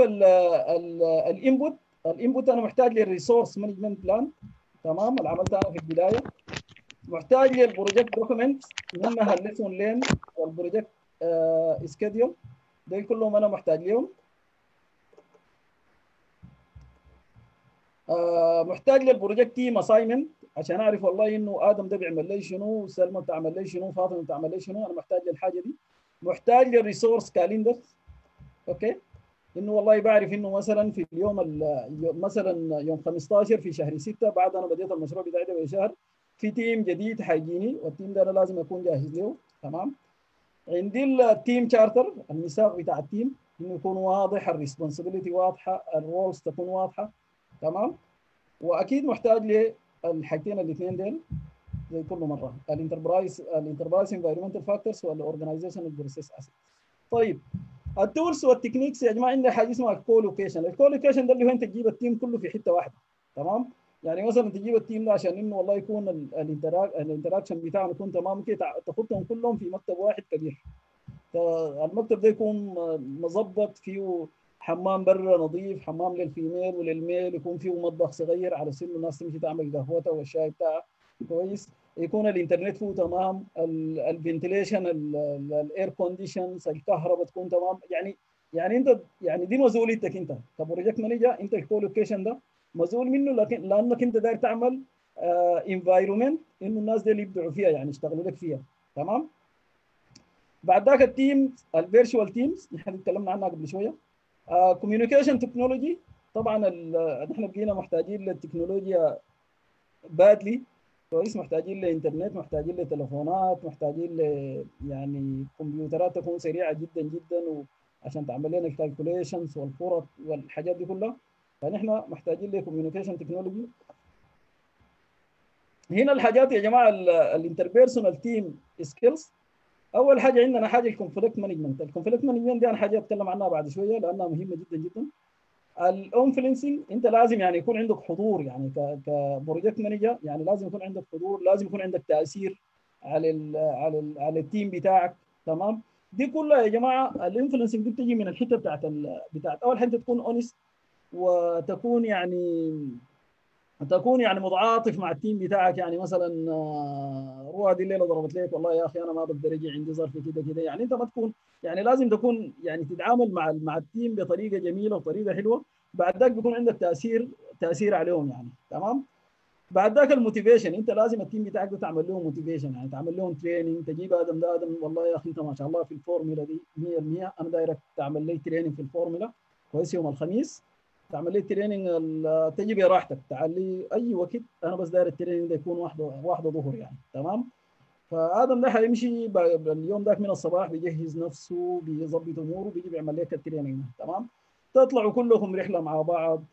الانبوت انا محتاج للريسورس مانجمنت بلان. تمام؟ اللي عملتها انا في البدايه. محتاج للبروجكت دوكيمنت منها الليسون لين والبروجكت سكيدول، دول كلهم انا محتاج لهم. محتاج للبروجكت تيم اساينمنت عشان اعرف والله انه ادم ده بيعمل لي شنو، سلمى بتعمل لي شنو، فاطمه بتعمل لي شنو، انا محتاج للحاجه دي. محتاج للريسورس كالندر، اوكي، انه والله بعرف انه مثلا في اليوم مثلا يوم 15 في شهر 6 بعد انا بديت المشروع بتاعي ده بشهر في تيم جديد حيجيني، والتيم ده انا لازم اكون جاهز له. تمام؟ عندي التيم تشارتر، الميثاق بتاع التيم انه يكون واضح، الريسبونسبيلتي واضحه، الرولز تكون واضحه، تمام؟ واكيد محتاج للحاجتين الاثنين ديل زي كل مره، الانتربرايز انفايرمنتال فاكتورز والاورجنايزيشن بروسيس اسيتس. طيب التولز والتكنيكس يا جماعه عندنا حاجه اسمها كولوكيشن، الكولوكيشن ده اللي هو انت تجيب التيم كله في حته واحده، تمام؟ يعني مثلا تجيب التيم ده عشان انه والله يكون الانتراكشن بتاعهم يكون تمام كده، تحطهم كلهم في مكتب واحد كبير. فالمكتب ده يكون مظبط، فيه حمام برا نظيف، حمام للفيميل وللميل، يكون فيه مطبخ صغير على سن الناس تمشي تعمل قهوتها والشاي بتاعها كويس، يكون الانترنت فيه تمام، الفنتليشن، الاير كونديشنز، الكهرباء تكون تمام. يعني انت يعني دي مسؤوليتك انت كبروجكت مانجر، انت الكولوكيشن ده مسؤول منه، لكن لانك انت داير تعمل انفايرمنت انه الناس دي اللي يبدعوا فيها يعني يشتغلوا لك فيها، تمام؟ بعد ذاك التيم الفيرتشوال تيمز نحن اتكلمنا عنها قبل شويه. كوميونيكيشن تكنولوجي، طبعا نحن بقينا محتاجين للتكنولوجيا بادلي كويس، محتاجين لانترنت، محتاجين لتليفونات، محتاجين يعني كمبيوترات تكون سريعه جدا جدا عشان تعمل لنا الكالكوليشنز والفرق والحاجات دي كلها، فنحن محتاجين لكوميونيكيشن تكنولوجي. هنا الحاجات يا جماعه الانتربيرسونال تيم سكيلز، اول حاجه عندنا حاجه الكونفليكت مانجمنت، الكونفليكت مانجمنت دي انا حاجه اتكلم عنها بعد شويه لانها مهمه جدا جدا. الانفلونسنج انت لازم يعني يكون عندك حضور، يعني كبروجكت مانجر يعني لازم يكون عندك حضور، لازم يكون عندك تاثير على ال على ال على التيم بتاعك، تمام؟ دي كلها يا جماعه الانفلونسنج دي بتجي من الحته بتاعت اول حاجه تكون اونست وتكون يعني متعاطف مع التيم بتاعك، يعني مثلا روى دي الليله ضربت لك والله يا اخي انا ما بقدر اجي عندي ظرف كده، يعني انت ما تكون يعني لازم تكون يعني تتعامل مع التيم بطريقه جميله وطريقه حلوه، بعد ذاك بيكون عندك تاثير عليهم يعني، تمام؟ بعد ذاك الموتيفيشن، انت لازم التيم بتاعك ده تعمل لهم موتيفيشن، يعني تعمل لهم تريننج، تجيب ادم والله يا اخي انت ما شاء الله في الفورمولا دي 100%، انا دايرك تعمل لي تريننج في الفورمولا كويس يوم الخميس، تعمل لي تريننج تجي براحتك، تعال لي اي وقت، انا بس داير التريننج ده يكون واحده ظهر يعني، تمام؟ فادم ده حيمشي اليوم ذاك من الصباح بيجهز نفسه، بيظبط اموره، بيجي بيعمل لك التريننج ده، تمام؟ تطلعوا كلكم رحله مع بعض،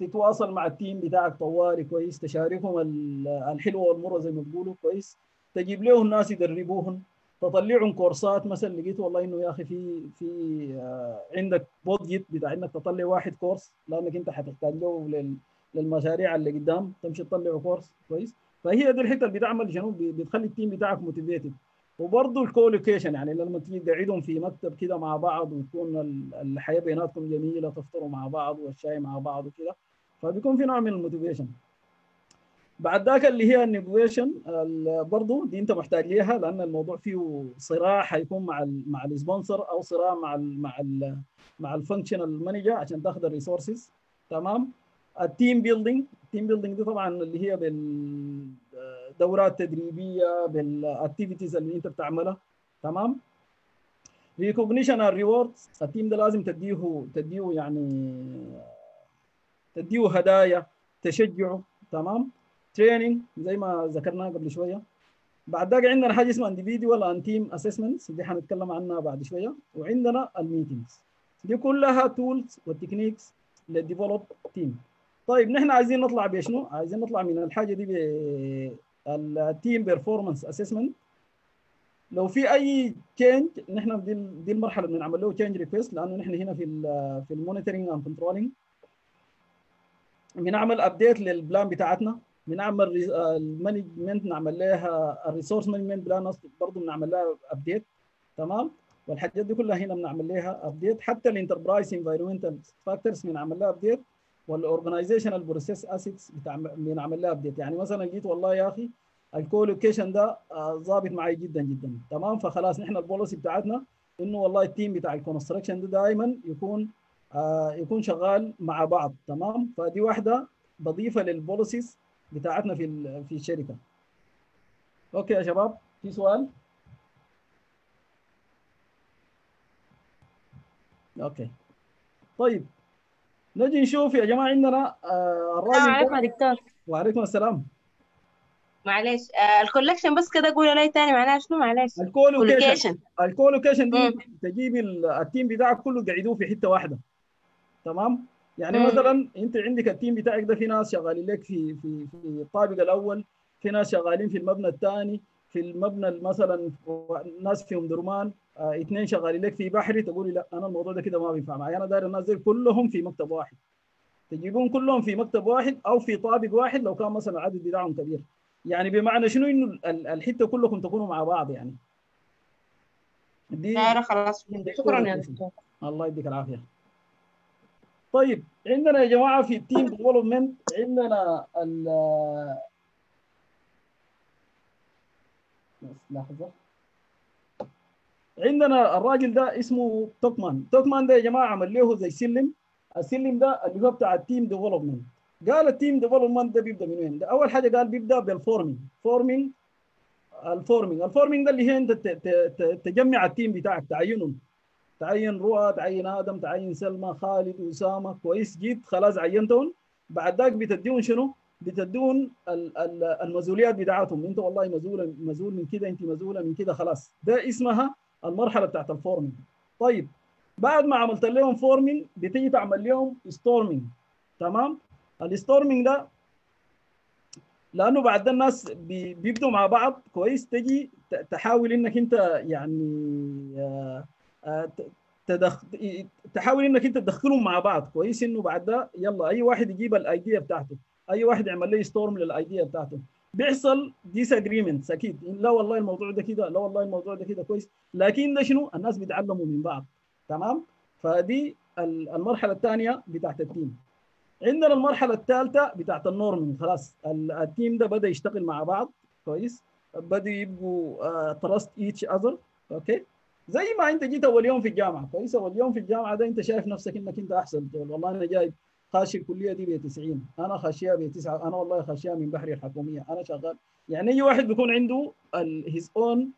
تتواصل مع التيم بتاعك طوالي كويس، تشاركهم الحلوه والمره زي ما بيقولوا كويس، تجيب لهم الناس يدربوهم، تطلعهم كورسات، مثلا لقيت والله انه يا اخي في عندك بودجت بتاع انك تطلع واحد كورس لانك انت حتحتاج له للمشاريع اللي قدام، تمشي تطلعه كورس كويس، فهي دي الحته اللي بتعمل شنو؟ بتخلي التيم بتاعك موتيفيتد. وبرضه الكولوكيشن، يعني لما تيجي تقعدهم في مكتب كده مع بعض وتكون الحياه بيناتكم جميله، تفطروا مع بعض والشاي مع بعض وكده، فبيكون في نوع من الموتيفيشن. بعد ذاك اللي هي النيجوشن برضه دي انت محتاج ليها، لان الموضوع فيه صراع حيكون مع السبونسر، او صراع مع الفانكشنال مانجر عشان تاخذ الريسورسز، تمام؟ التيم بيلدينج دي طبعا اللي هي بالدورات التدريبيه، بالاكتيفيتيز اللي انت بتعملها، تمام؟ ريكوجنيشن اند ريوردز، التيم ده لازم تديه هدايا، تشجعه، تمام؟ تريننج زي ما ذكرناها قبل شويه. بعد ذاك عندنا حاجه اسمها انديفيدوال اند تيم اسسمنتس، دي حنتكلم عنها بعد شويه. وعندنا الميتينجز، دي كلها تولز والتكنيكس للديفلوب تيم. طيب نحن عايزين نطلع بشنو؟ عايزين نطلع من الحاجه دي بالتيم بيرفورمانس اسسمنت. لو في اي تشينج، نحن دي المرحله اللي بنعمل له تشينج ريكويست، لانه نحن هنا في المونيتورنج اند كنترولنج بنعمل ابديت للبلان بتاعتنا، بنعمل المانجمنت، نعمل لها الريسورس مانجمنت بلان برضه بنعمل لها ابديت، تمام؟ والحاجات دي كلها هنا بنعمل لها ابديت، حتى الانتربرايز انفايرمنتال فاكتورز بنعمل لها ابديت، والاورجنايزيشنال بروسيس اسيتس بنعمل لها ابديت. يعني مثلا لقيت والله يا اخي الكولوكيشن ده ظابط معي جدا جدا، تمام؟ فخلاص نحن البوليسي بتاعتنا انه والله التيم بتاع الكونستراكشن ده دائما يكون شغال مع بعض، تمام؟ فدي واحده بضيفها للبوليسيز بتاعتنا في الشركه. اوكي يا شباب، في سؤال؟ اوكي طيب نجي نشوف يا جماعه عندنا الراجل. السلام عليكم يا دكتور. وعليكم السلام. معلش الكولكشن بس كده قولي لي تاني معناها شنو؟ معلش الكولوكيشن. الكولوكيشن دي تجيب التيم بتاعك كله قعدوه في حته واحده، تمام؟ يعني مثلا انت عندك التيم بتاعك ده في ناس شغالين لك في الطابق الاول، في ناس شغالين في المبنى الثاني، في المبنى مثلا ناس فيهم درمان، اثنين شغالين لك في بحري. تقولي لا انا الموضوع ده كده ما بينفع معي، انا داير الناس دي كلهم في مكتب واحد، تجيبهم كلهم في مكتب واحد او في طابق واحد لو كان مثلا العدد بتاعهم كبير. يعني بمعنى شنو؟ انه الحته كلكم تكونوا مع بعض يعني. دي خلاص شكرا يا دكتور، الله يديك العافيه. طيب عندنا يا جماعه في التيم ديفلوبمنت عندنا لحظه، عندنا الراجل ده اسمه توكمان. توكمان ده يا جماعه عمل له زي سلم، السلم ده اللي هو بتاع التيم ديفلوبمنت. قال التيم ديفلوبمنت ده بيبدا من وين؟ ده اول حاجه قال بيبدا بالفورمينج. الفورمينج ده اللي هي انت تجمع التيم بتاعك، تعينهم، تعين رؤى، تعين ادم، تعين سلمى، خالد، اسامه، كويس جيت خلاص عينتهم. بعد ذاك بتديهم شنو؟ بتديهم المسؤوليات بتاعتهم، انت والله مسؤول من كده، انت مسؤوله من كده، خلاص ده اسمها المرحله بتاعت الفورمينج. طيب بعد ما عملت لهم فورمينج بتيجي تعمل لهم ستورمينج، تمام؟ الستورمينج ده لانه بعد ده الناس بيبدوا مع بعض، كويس؟ تجي تحاول انك انت يعني تحاول انك انت تدخلهم مع بعض، كويس؟ انه بعد ده يلا اي واحد يجيب الايديا بتاعته، اي واحد يعمل لي ستورم للايديا بتاعته. بيحصل ديس اجريمنتس اكيد، لا والله الموضوع ده كده، لا والله الموضوع ده كده، كويس؟ لكن ده شنو؟ الناس بيتعلموا من بعض، تمام؟ فدي المرحله الثانيه بتاعت التيم. عندنا المرحله الثالثه بتاعت النورمنج. خلاص التيم ده بدا يشتغل مع بعض، كويس؟ بدوا يبقوا تراست ايتش اذر، اوكي؟ زي ما انت جيت اول يوم في الجامعه، كويس؟ اول يوم في الجامعه ده انت شايف نفسك انك انت احسن، والله انا جايب خاشي الكليه دي ب 90، انا خاشيها ب 9، انا والله خاشيها من بحري الحكوميه، انا شغال. يعني اي واحد بيكون عنده هيز اون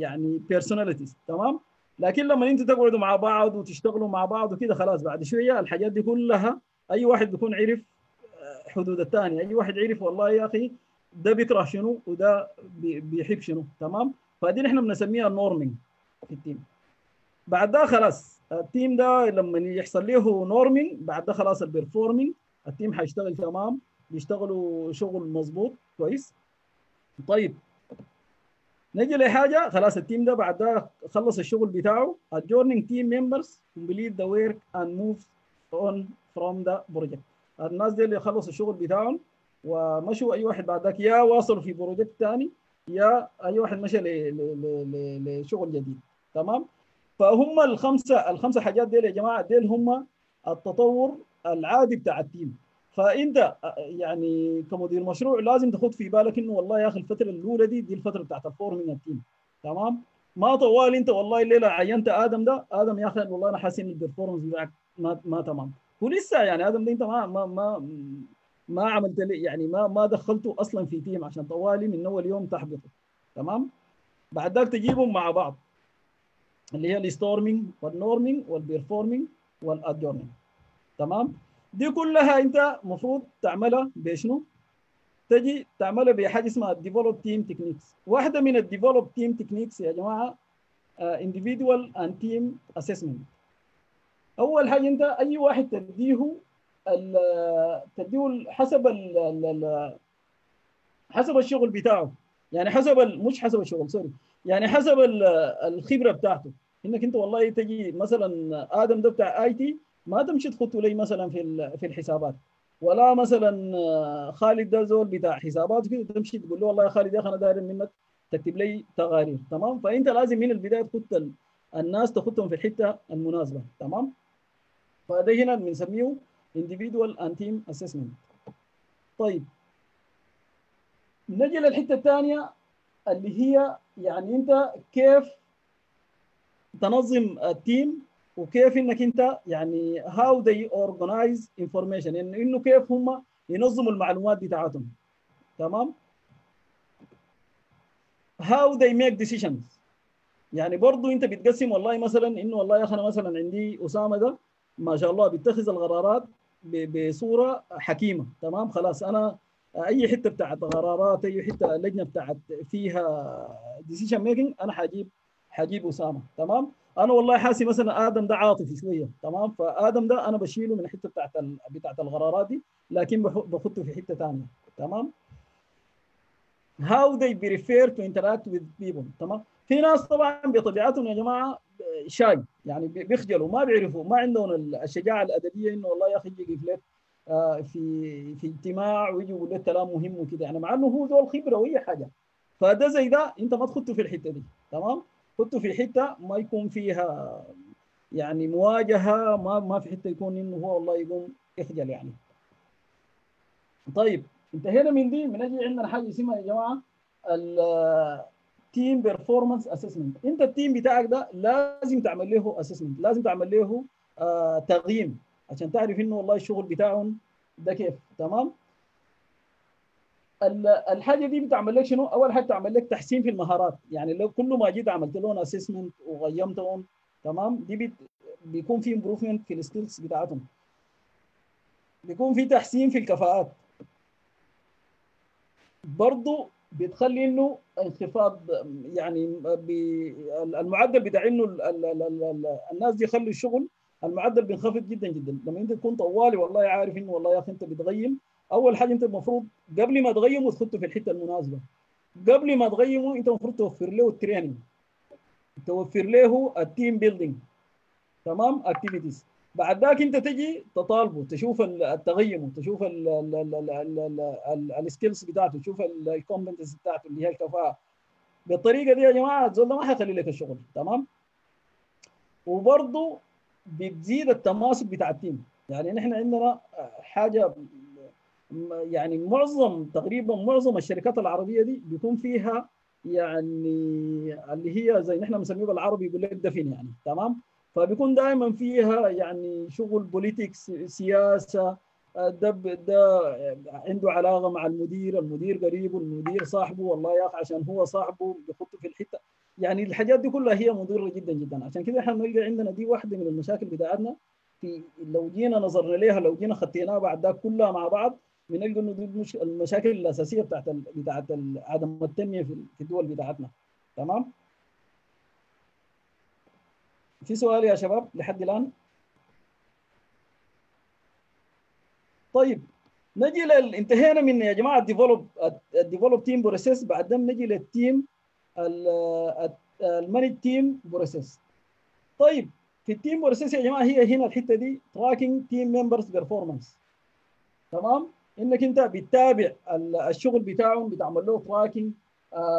يعني بيرسوناليتيز، تمام؟ لكن لما انتوا تقعدوا مع بعض وتشتغلوا مع بعض وكده، خلاص بعد شويه الحاجات دي كلها اي واحد بيكون عرف حدود الثاني، اي واحد عرف والله يا اخي ده بيكره شنو وده بيحب شنو، تمام؟ فدي نحن بنسميها نورمينج في التيم. بعد ده خلاص التيم ده لما يحصل له نورمينج، بعد ده خلاص البرفورمينج، التيم حيشتغل تمام، بيشتغلوا شغل مظبوط، كويس؟ طيب نجي لحاجه، خلاص التيم ده بعد ده خلص الشغل بتاعه. الجورنينج تيم ممبرز كومبليت ذا ورك اند موف اون فروم ذا بروجكت. الناس دي اللي خلصوا الشغل بتاعهم ومشوا، اي واحد بعد ذاك يا واصلوا في بروجكت ثاني، يا اي واحد مشى لشغل جديد، تمام؟ فهم الخمسه حاجات دي يا جماعه، دي هم التطور العادي بتاع التيم. فانت يعني كمدير مشروع لازم تاخد في بالك انه والله يا اخي الفتره الاولى دي الفتره بتاعت الفورمينج التيم، تمام؟ ما طوال انت والله الليله عينت ادم، ده ادم يا اخي والله انا حاسس ان البرفورمنس بتاعك ما تمام، ولسه يعني ادم ده انت ما عملت لي يعني ما دخلته اصلا في تيم، عشان طوالي من اول يوم تحبطه، تمام؟ بعد ذاك تجيبهم مع بعض اللي هي الستورمينج والنورمينج والبرفورمينج والادجورنينج، تمام؟ دي كلها انت مفروض تعملها بشنو؟ تجي تعملها بحاجه اسمها الديفلوب تيم تكنيكس. واحده من الديفلوب تيم تكنيكس يا جماعه انديفيدوال اند تيم اسسمنت. اول حاجه انت اي واحد تديه حسب حسب الشغل بتاعه، يعني حسب مش حسب الشغل، سوري، يعني حسب الخبره بتاعته. انك انت والله تجي مثلا ادم ده بتاع اي تي، ما تمشي تخطوا لي مثلا في الحسابات، ولا مثلا خالد ده زول بتاع حسابات كده تمشي تقول له والله يا خالد يا اخي انا داير منك تكتب لي تقارير، تمام؟ فانت لازم من البدايه تخط الناس، تخطهم في الحته المناسبه، تمام؟ فده هنا بنسميه individual and team assessment. طيب نجي للحته الثانيه اللي هي يعني انت كيف تنظم التيم، وكيف انك انت يعني how they organize information، يعني انه كيف هم ينظموا المعلومات بتاعتهم، تمام؟ how they make decisions. يعني برضو انت بتقسم والله مثلا انه والله يا اخي انا مثلا عندي اسامه ده ما شاء الله بيتخذ القرارات بصوره حكيمه، تمام؟ خلاص انا اي حته بتاعت قرارات، اي حته اللجنه بتاعت فيها decision making انا حجيب اسامه. تمام، انا والله حاسي مثلا ادم ده عاطفي شويه، تمام، فادم ده انا بشيله من الحته بتاعت القرارات دي، لكن بحطه في حته ثانيه. تمام، how they prefer to interact with people. تمام، في ناس طبعا بطبيعتهم يا جماعه شاي، يعني بيخجلوا، ما بيعرفوا، ما عندهم الشجاعه الادبيه انه والله يا اخي يجي يقف لك في اجتماع ويجي يقول لك كلام مهم وكده، يعني مع انه هو ذو الخبره واي حاجه. فده زي ده انت ما تحطه في الحته دي. تمام، حطه في حته ما يكون فيها يعني مواجهه، ما في حته يكون انه هو والله يقوم يخجل يعني. طيب انتهينا من دي. بنجي عندنا حاجه اسمها يا جماعه التيم بيرفورمانس اسسمنت. انت التيم بتاعك ده لازم تعمل له اسسمنت، لازم تعمل له تقييم عشان تعرف انه والله الشغل بتاعهم ده كيف. تمام، الحاجه دي بتعمل لك شنو؟ اول حاجه تعمل لك تحسين في المهارات، يعني لو كل ما جيت عملت لهم اسسمنت وقيمتهم، تمام، دي بيكون في امبروفمنت في السكيلز بتاعتهم، بيكون في تحسين في الكفاءات، برضه بتخلي انه انخفاض، يعني المعدل بتاع انه الناس دي يخلوا الشغل، المعدل بينخفض جدا جدا لما انت تكون طوالي والله عارف انه والله يا اخي انت بتغيم. اول حاجه انت المفروض قبل ما تغيمه تحطه في الحته المناسبه، قبل ما تغيمه انت المفروض توفر له التريننج، توفر له التيم بيلدينج، تمام، اكتيفيتيز. بعد ذاك انت تجي تطالبه، تشوف التغيم وتشوف السكيلز بتاعته، تشوف الكومبتنس بتاعته اللي هي الكفاءه. بالطريقه دي يا جماعه الزول ده ما حيخلي لك الشغل. تمام، وبرضه بتزيد التماسك بتاع التيم، يعني نحن عندنا حاجه، يعني تقريبا معظم الشركات العربيه دي بيكون فيها يعني اللي هي زي نحن بنسميه بالعربي يقول لك دفن يعني. تمام، فبيكون دائما فيها يعني شغل بوليتكس، سياسه، ده عنده علاقه مع المدير قريبه، المدير صاحبه، والله يا اخي عشان هو صاحبه بيحطه في الحته، يعني الحاجات دي كلها هي مضره جدا جدا. عشان كده احنا بنلقى عندنا دي واحده من المشاكل بتاعتنا، في لو جينا نظرنا ليها، لو جينا خطيناها بعد ده كلها مع بعض، بنلقى انه دي المشاكل الاساسيه بتاعت عدم التنميه في الدول بتاعتنا. تمام، في سؤال يا شباب لحد الآن؟ طيب نجي انتهينا من يا جماعة الديفلوب تيم بروسيس. بعد نجي للتيم المانج تيم بروسيس. طيب في التيم بروسيس يا جماعة هي هنا الحتة دي تراكنج تيم ممبرز بيرفورمانس. تمام، انك انت بتتابع الشغل بتاعهم، بتعمل له تراكنج،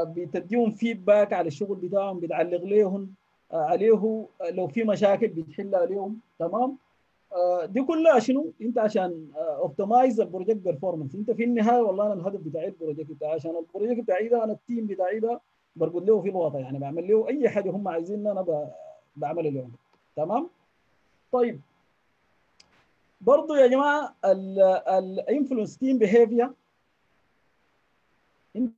بتديهم فيدباك على الشغل بتاعهم، بتعلق لهم عليه، لو في مشاكل بتحلها اليوم. تمام، دي كلها شنو؟ انت عشان اوبتمايز البروجكت بيرفورمانس. انت في النهايه والله انا الهدف بتاعي البروجكت بتاعي، عشان البروجكت بتاعي ده انا التيم بتاعي ده برقد له في الوضع، يعني بعمل له اي حاجه هم عايزين انا بعمل اليوم. تمام، طيب برضه يا جماعه الانفلونس تيم بيهيفير، انت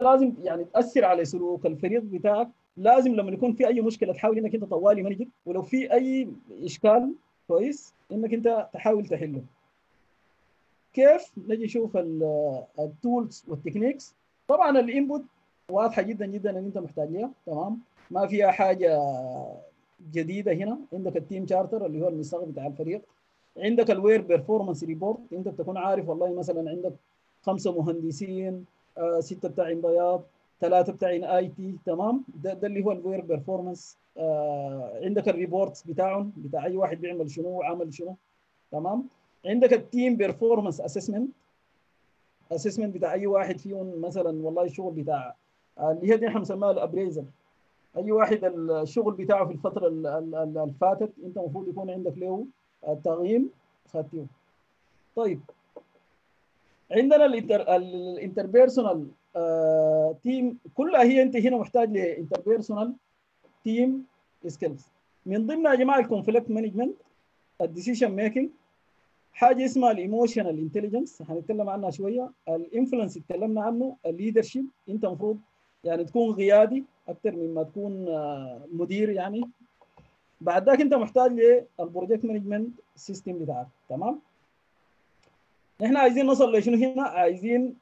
لازم يعني تاثر على سلوك الفريق بتاعك. لازم لما يكون في اي مشكله تحاول انك انت طوالي مانجر، ولو في اي اشكال كويس انك انت تحاول تحله. كيف؟ نجي نشوف التولز والتكنيكس. طبعا الانبوت واضحه جدا جدا ان انت محتاج ليها. تمام، ما فيها حاجه جديده هنا. عندك التيم شارتر اللي هو الميثاق بتاع الفريق، عندك الوير بيرفورمانس ريبورت، انت بتكون عارف والله مثلا عندك 5 مهندسين، 6 بتاعين بياض، 3 بتاعين اي تي. تمام، ده اللي هو الوير بيرفورمانس. عندك الريبورتس بتاعهم بتاع اي واحد بيعمل شنو وعمل شنو. تمام، عندك التيم بيرفورمانس اسسمنت بتاع اي واحد فيهم، مثلا والله الشغل بتاع اللي هي دي احنا بنسميها الابريزل، اي واحد الشغل بتاعه في الفتره اللي فاتت انت المفروض يكون عندك له تقييم خدته. طيب عندنا الانتربيرسونال تيم، كلها هي انت هنا محتاج لانتربيرسونال تيم سكيلز. من ضمنها يا جماعه الكونفليكت مانجمنت، الديسيشن ميكنج، حاجه اسمها الايموشنال انتليجنس هنتكلم عنها شويه، الانفلونس اتكلمنا عنه، الليدرشيب انت المفروض يعني تكون قيادي اكثر مما تكون مدير يعني. بعد ذاك انت محتاج للبروجكت مانجمنت سيستم بتاعك. تمام، احنا عايزين نصل لشنو هنا؟ عايزين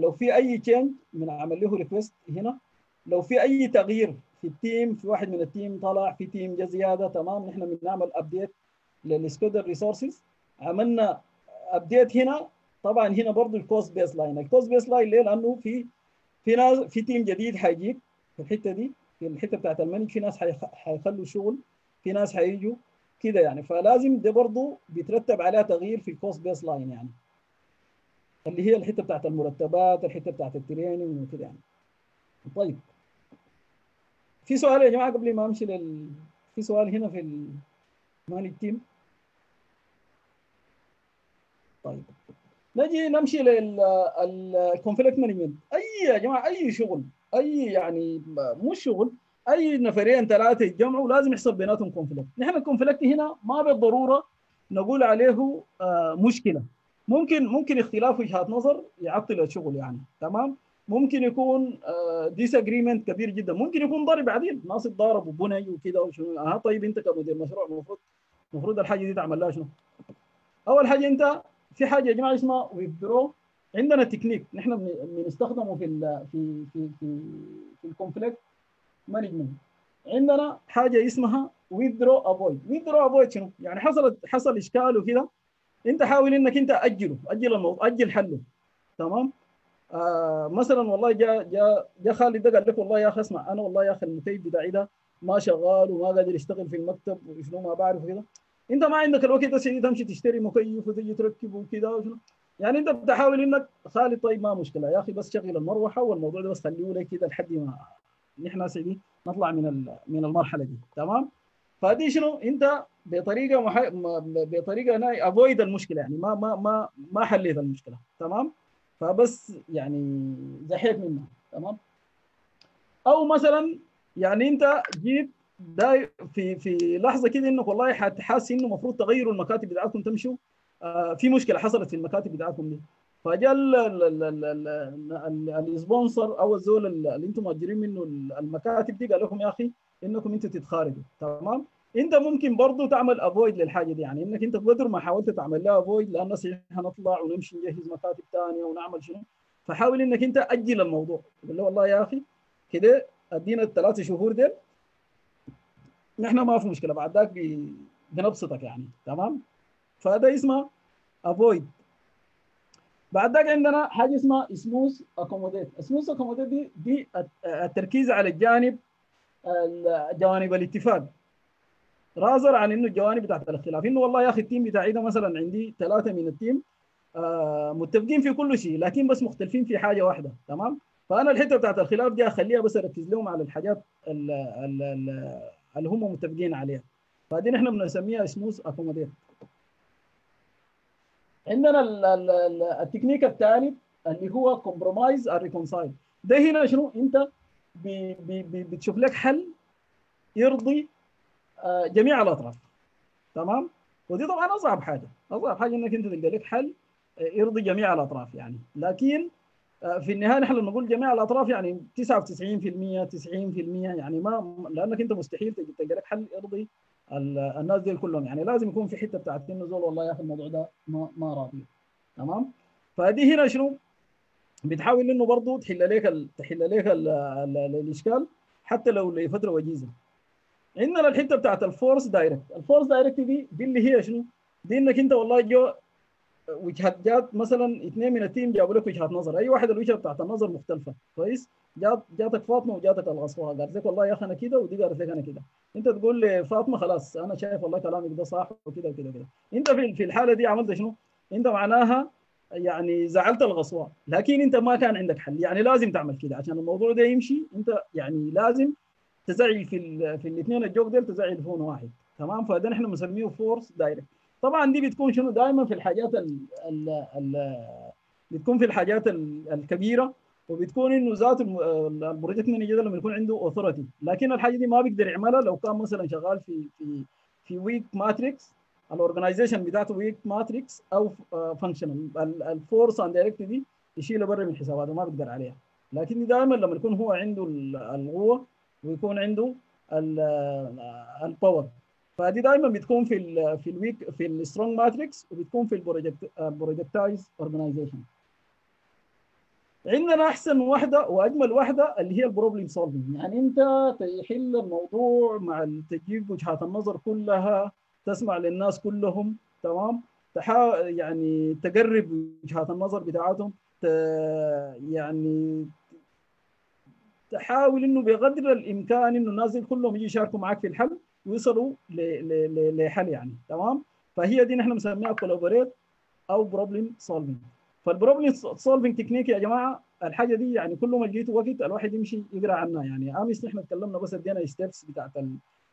لو في اي تشينج بنعمل له ريكويست هنا، لو في اي تغيير في التيم، في واحد من التيم طلع، في تيم جا زياده، تمام، نحن بنعمل ابديت للسكودر ريسورسز. عملنا ابديت هنا، طبعا هنا برضه الكوست بيس لاين، الكوست بيس لاين ليه؟ لانه في ناس، في تيم جديد هيجيك في الحته دي، في الحته بتاعت المانج، في ناس هيخلوا شغل، في ناس هيجوا كده يعني، فلازم ده برضه بيترتب عليها تغيير في الكوست بيس لاين يعني، اللي هي الحته بتاعت المرتبات، الحته بتاعت التريننج وكده يعني. طيب في سؤال يا جماعه قبل ما امشي في سؤال هنا في مانج تيم؟ طيب نجي نمشي للكونفليكت مانجمنت. اي يا جماعه اي شغل، اي يعني مش شغل، اي نفرين ثلاثه يتجمعوا لازم يحصل بيناتهم كونفليكت. نحن الكونفليكت هنا ما بالضروره نقول عليه مشكله، ممكن اختلاف وجهات نظر يعطل الشغل يعني، تمام، ممكن يكون ديس اجريمنت كبير جدا، ممكن يكون ضرب عديل، ناس اتضاربوا بني وكذا وشنو. طيب انت كمدير مشروع المفروض الحاجه دي تعمل لها شنو؟ اول حاجه انت في حاجه يا جماعه اسمها ويذرو، عندنا تكنيك نحن بنستخدمه في في في في الكونفليكت مانجمنت. عندنا حاجه اسمها ويذرو افويد. ويذرو افويد شنو؟ يعني حصل اشكال وكذا، انت حاول انك انت اجله، اجل حله، تمام؟ مثلا والله جا خالد ده قال لك والله يا اخي اسمع، انا والله يا اخي المكيف بتاعي ده ما شغال وما قادر يشتغل في المكتب وشنو ما بعرف كده. انت ما عندك الوقت ده تمشي تشتري مكيف وتجي تركبه وكده يعني، انت بتحاول انك خالد طيب ما مشكله يا اخي، بس شغل المروحه والموضوع ده بس خليه لي كده لحد ما نحن سعيدين نطلع من المرحله دي، تمام؟ فدي شنو؟ انت بطريقه افويد المشكله يعني، ما ما ما ما حليت المشكله، تمام؟ فبس يعني زحيت منها، تمام؟ او مثلا يعني انت جيت داي في لحظه كده انك والله حاسس انه المفروض تغيروا المكاتب بتاعتكم تمشوا، في مشكله حصلت في المكاتب بتاعتكم دي، فجاء السبونسر او الزول اللي انتم مأجرين منه المكاتب دي قال لكم يا اخي انكم انتم تتخارجوا، تمام؟ انت ممكن برضه تعمل افويد للحاجه دي يعني، انك انت بقدر ما حاولت تعمل لها افويد لان هنطلع ونمشي نجهز مكاتب ثانيه ونعمل شنو، فحاول انك انت اجل الموضوع، قول له والله يا اخي كده ادينا الثلاث شهور دي نحن ما في مشكله، بعد ذاك بنبسطك يعني، تمام؟ فده اسمه افويد. بعد ذاك عندنا حاجه اسمها سموث اكوموديت. سموث اكوموديت دي التركيز على جوانب الاتفاق رازر عن انه الجوانب بتاعت الاختلاف، انه والله يا اخي التيم بتاعي ده مثلا عندي ثلاثه من التيم متفقين في كل شيء لكن بس مختلفين في حاجه واحده، تمام؟ فانا الحته بتاعت الخلاف دي اخليها بس اركز لهم على الحاجات اللي هم متفقين عليها، فدي نحن بنسميها سموث اكوموديت. عندنا التكنيك الثالث اللي هو كومبرومايز ريكونسايل. ده هنا شنو؟ انت بتشوف لك حل يرضي جميع الاطراف، تمام؟ ودي طبعا اصعب حاجه انك انت تلقى لك حل يرضي جميع الاطراف يعني، لكن في النهايه نحن لما نقول جميع الاطراف يعني 99% 90% يعني، ما لانك انت مستحيل تلقى لك حل يرضي الناس دي كلهم يعني، لازم يكون في حته بتاعت انه زول والله يا اخي الموضوع ده ما راضي، تمام؟ فدي هنا شنو؟ بتحاول انه برضه تحل لك الاشكال حتى لو لفتره وجيزه. عندنا الحته بتاعت الفورس دايركت. الفورس دايركت دي اللي هي شنو؟ دي انك انت والله جات مثلا اثنين من التيم جابوا لك وجهات نظر، اي واحد الوجهه بتاعت النظر مختلفه، كويس؟ جاتك فاطمه وجاتك الغصوها، قالت لك والله يا اخي انا كده، ودي قالت لك انا كده. انت تقول لفاطمه خلاص انا شايف والله كلامك ده صح وكده وكده وكده. انت في الحاله دي عملت شنو؟ انت معناها يعني زعلت الغصوه، لكن انت ما كان عندك حل، يعني لازم تعمل كده عشان الموضوع ده يمشي، انت يعني لازم تزعل في الاثنين الجوك ديل، تزعل فون واحد، تمام؟ فده نحن بنسميه فورس دايركت. طبعا دي بتكون شنو؟ دائما في الحاجات بتكون في الحاجات الكبيره، وبتكون انه ذات البروجكت مانجر لما يكون عنده اوثورتي، لكن الحاجه دي ما بيقدر يعملها لو كان مثلا شغال في ويك ماتريكس، الاورجنايزيشن بتاعته ويك ماتريكس او فانكشنال. الفورس اند دايركت دي يشيلها بره من حساباته، ما بيقدر عليها، لكن دائما لما يكون هو عنده القوه ويكون عنده الباور، فدي دائما بتكون في الويك في السترونج ماتريكس وبتكون في البروجكتايز اورجنايزيشن. عندنا احسن واحده واجمل واحده اللي هي البروبلم سولفنج، يعني انت تحل الموضوع مع تجيب وجهات النظر كلها، تسمع للناس كلهم تمام، تحاول يعني تقرب وجهات النظر بتاعتهم، يعني تحاول انه بقدر الامكان انه الناس كلهم يجي يشاركوا معك في الحل ويصلوا لحل يعني تمام. فهي دي نحن بنسميها كولابوريت او بروبلم سولفنج. فالبروبلم سولفنج تكنيك يا جماعه الحاجه دي يعني كل ما جيتوا وقت الواحد يمشي يقرا عنها، يعني امس نحن اتكلمنا بس ادينا ستيبس بتاعت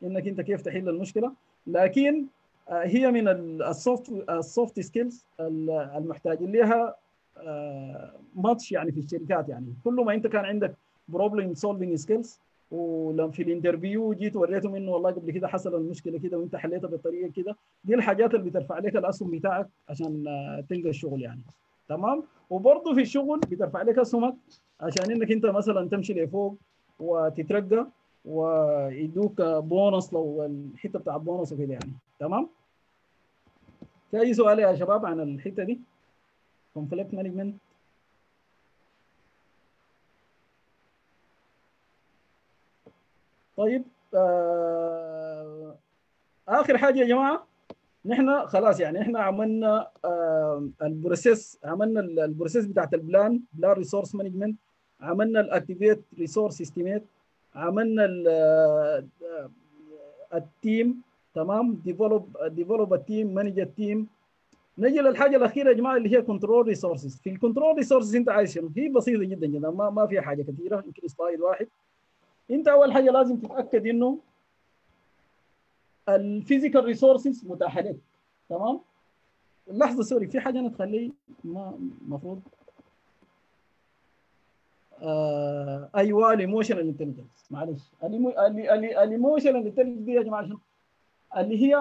انك انت كيف تحل المشكله، لكن هي من السوفت سكيلز المحتاجين لها ماتش يعني في الشركات. يعني كل ما انت كان عندك بروبلم سولفنج سكيلز ولما في الانترفيو جيت وريتهم انه والله قبل كده حصل المشكله كده وانت حليتها بالطريقه كده، دي الحاجات اللي بترفع لك الاسهم بتاعك عشان تلقى الشغل يعني تمام. وبرضه في الشغل بترفع لك اسهمك عشان انك انت مثلا تمشي لفوق وتترقى ويدوك بونص لو الحته بتاع البونص وكده يعني تمام. في اي سؤال يا شباب عن الحته دي؟ كونفليكت مانجمنت طيب. اخر حاجه يا جماعه نحن خلاص يعني احنا عملنا البروسيس، عملنا البروسيس بتاعت البلان، بلان ريسورس مانجمنت، عملنا الاكتيفيت ريسورس استيميت، عملنا التيم تمام، ديفلوب التيم، مانج التيم. نجي للحاجه الاخيره يا جماعه اللي هي كنترول ريسورسز. في الكنترول ريسورسز انت عايز شنو؟ هي بسيطه جدا جدا، ما فيها حاجه كثيره، يمكن سلايد واحد. انت اول حاجه لازم تتاكد انه الفيزيكال ريسورسز متاحه لك تمام. لحظه سوري، في حاجه انا تخليه ما المفروض ايوه الايموشنال انتليجنس، معلش الايموشنال انتليجنس دي يا جماعه شنو؟ اللي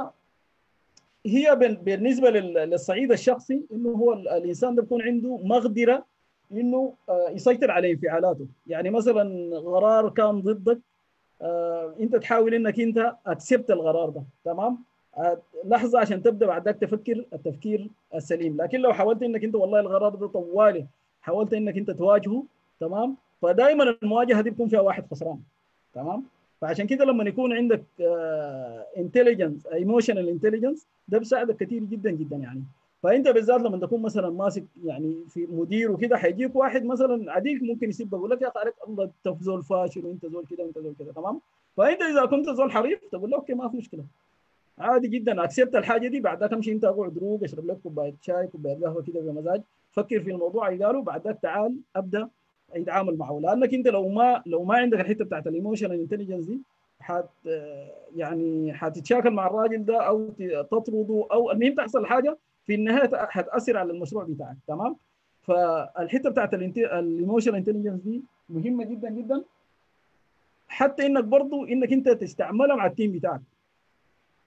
هي بالنسبه للصعيد الشخصي انه هو الانسان ده بيكون عنده مقدره انه يسيطر على انفعالاته. يعني مثلا غرار كان ضدك، انت تحاول انك انت اكسبت القرار ده تمام، لحظه عشان تبدا بعدك تفكر التفكير السليم. لكن لو حاولت انك انت والله القرار ده طوالي حاولت انك انت تواجهه تمام، فدائما المواجهه دي بيكون فيها واحد خسران تمام. فعشان كده لما يكون عندك انتليجنس ايموشنال انتليجنس ده بيساعدك كثير جدا جدا يعني. فانت بالذات لما تكون مثلا ماسك يعني في مدير وكده، حيجيك واحد مثلا عديل ممكن يسيبك يقول لك يا اخي عليك الله انت زول فاشل وانت زول كده وانت زول كده تمام. فانت اذا كنت زول حريف تقول له اوكي ما في مشكله عادي جدا، اكسبت الحاجه دي، بعدك امشي انت اقعد روق، اشرب لك كوبايه شاي كوبايه قهوه كده بمزاج، فكر في الموضوع اللي قاله، بعدك تعال ابدا يتعامل معه. لانك انت لو ما عندك الحته بتاعت الايموشنال انتليجنس دي حتتشاكل مع الراجل ده او تطرده، او المهم تحصل حاجه في النهايه حتاثر على المشروع بتاعك تمام. فالحته بتاعت الايموشنال انتليجنس دي مهمه جدا جدا، حتى انك برضو انك انت تستعملها مع التيم بتاعك.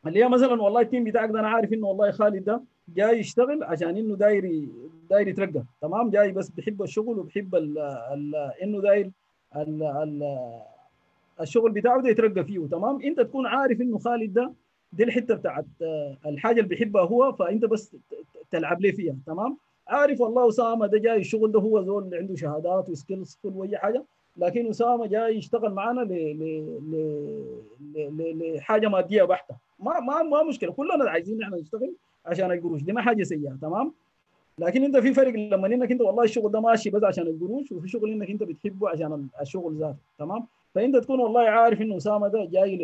اللي هي مثلا والله التيم بتاعك ده انا عارف انه والله خالد ده جاي يشتغل عشان انه داير يترقى تمام، جاي بس بيحب الشغل وبيحب انه داير الشغل بتاعه ده يترقى فيه تمام. انت تكون عارف انه خالد ده دي الحته بتاعت الحاجه اللي بيحبها هو، فانت بس تلعب ليه فيها تمام. عارف والله اسامه ده جاي الشغل ده هو زول عنده شهادات وسكيلز كل واي حاجه، لكن اسامه جاي يشتغل معانا لحاجه ماديه بحته، ما مشكله، كلنا عايزين نحن نشتغل عشان القروش، دي ما حاجه سيئه تمام. لكن انت في فرق لما انك انت والله الشغل ده ماشي بس عشان القروش، وفي شغل انك انت بتحبه عشان الشغل ذاته تمام. فانت تكون والله عارف انه اسامه ده جاي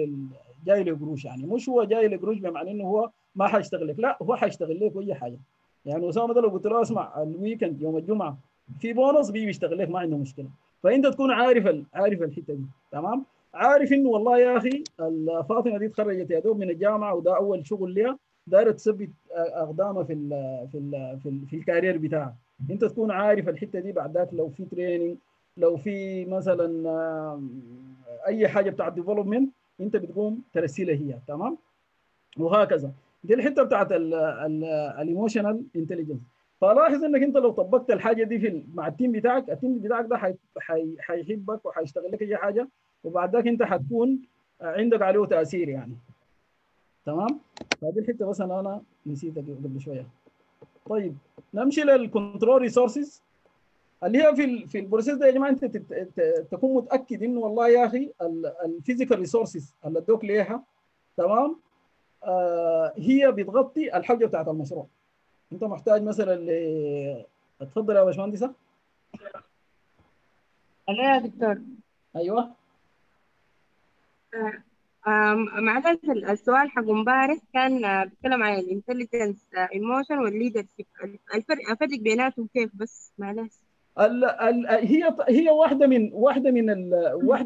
له قروش، يعني مش هو جاي له قروش بمعنى انه هو ما حيشتغل لك، لا هو حيشتغل لك اي حاجه. يعني اسامه ده لو قلت له اسمع الويكند يوم الجمعه في بونص بيجي يشتغل لك ما عنده مشكله. فانت تكون عارف الحته دي تمام، عارف انه والله يا اخي فاطمه دي اتخرجت يا دوب من الجامعه وده اول شغل ليها، دايره تثبت اقدامها في الكارير بتاعها. انت تكون عارف الحته دي، بعدك لو في تريننج لو في مثلا اي حاجه بتاعت ديفلوبمنت انت بتقوم ترسلها هي تمام، وهكذا. دي الحته بتاعت الايموشنال انتليجنس. فلاحظ انك انت لو طبقت الحاجه دي مع التيم بتاعك، التيم بتاعك ده حيحبك وحيشتغل لك اي حاجه، وبعدك انت حتكون عندك عليه تاثير يعني تمام؟ فدي الحته بس انا نسيت قبل شويه. طيب نمشي للكنترول ريسورسز اللي هي في البروسيس ده. يا جماعه انت تكون متاكد انه والله يا اخي الفيزيكال ريسورسز اللي ادوك ليها تمام هي بتغطي الحاجه بتاعت المشروع. انت محتاج مثلا اتفضل يا باشمهندسه. الو يا دكتور. ايوه معلش السؤال حق امبارح كان بيتكلم عن الانتليجنس ايموشن والليدرشيب، الفرق بيناتهم كيف بس معلش؟ هي واحده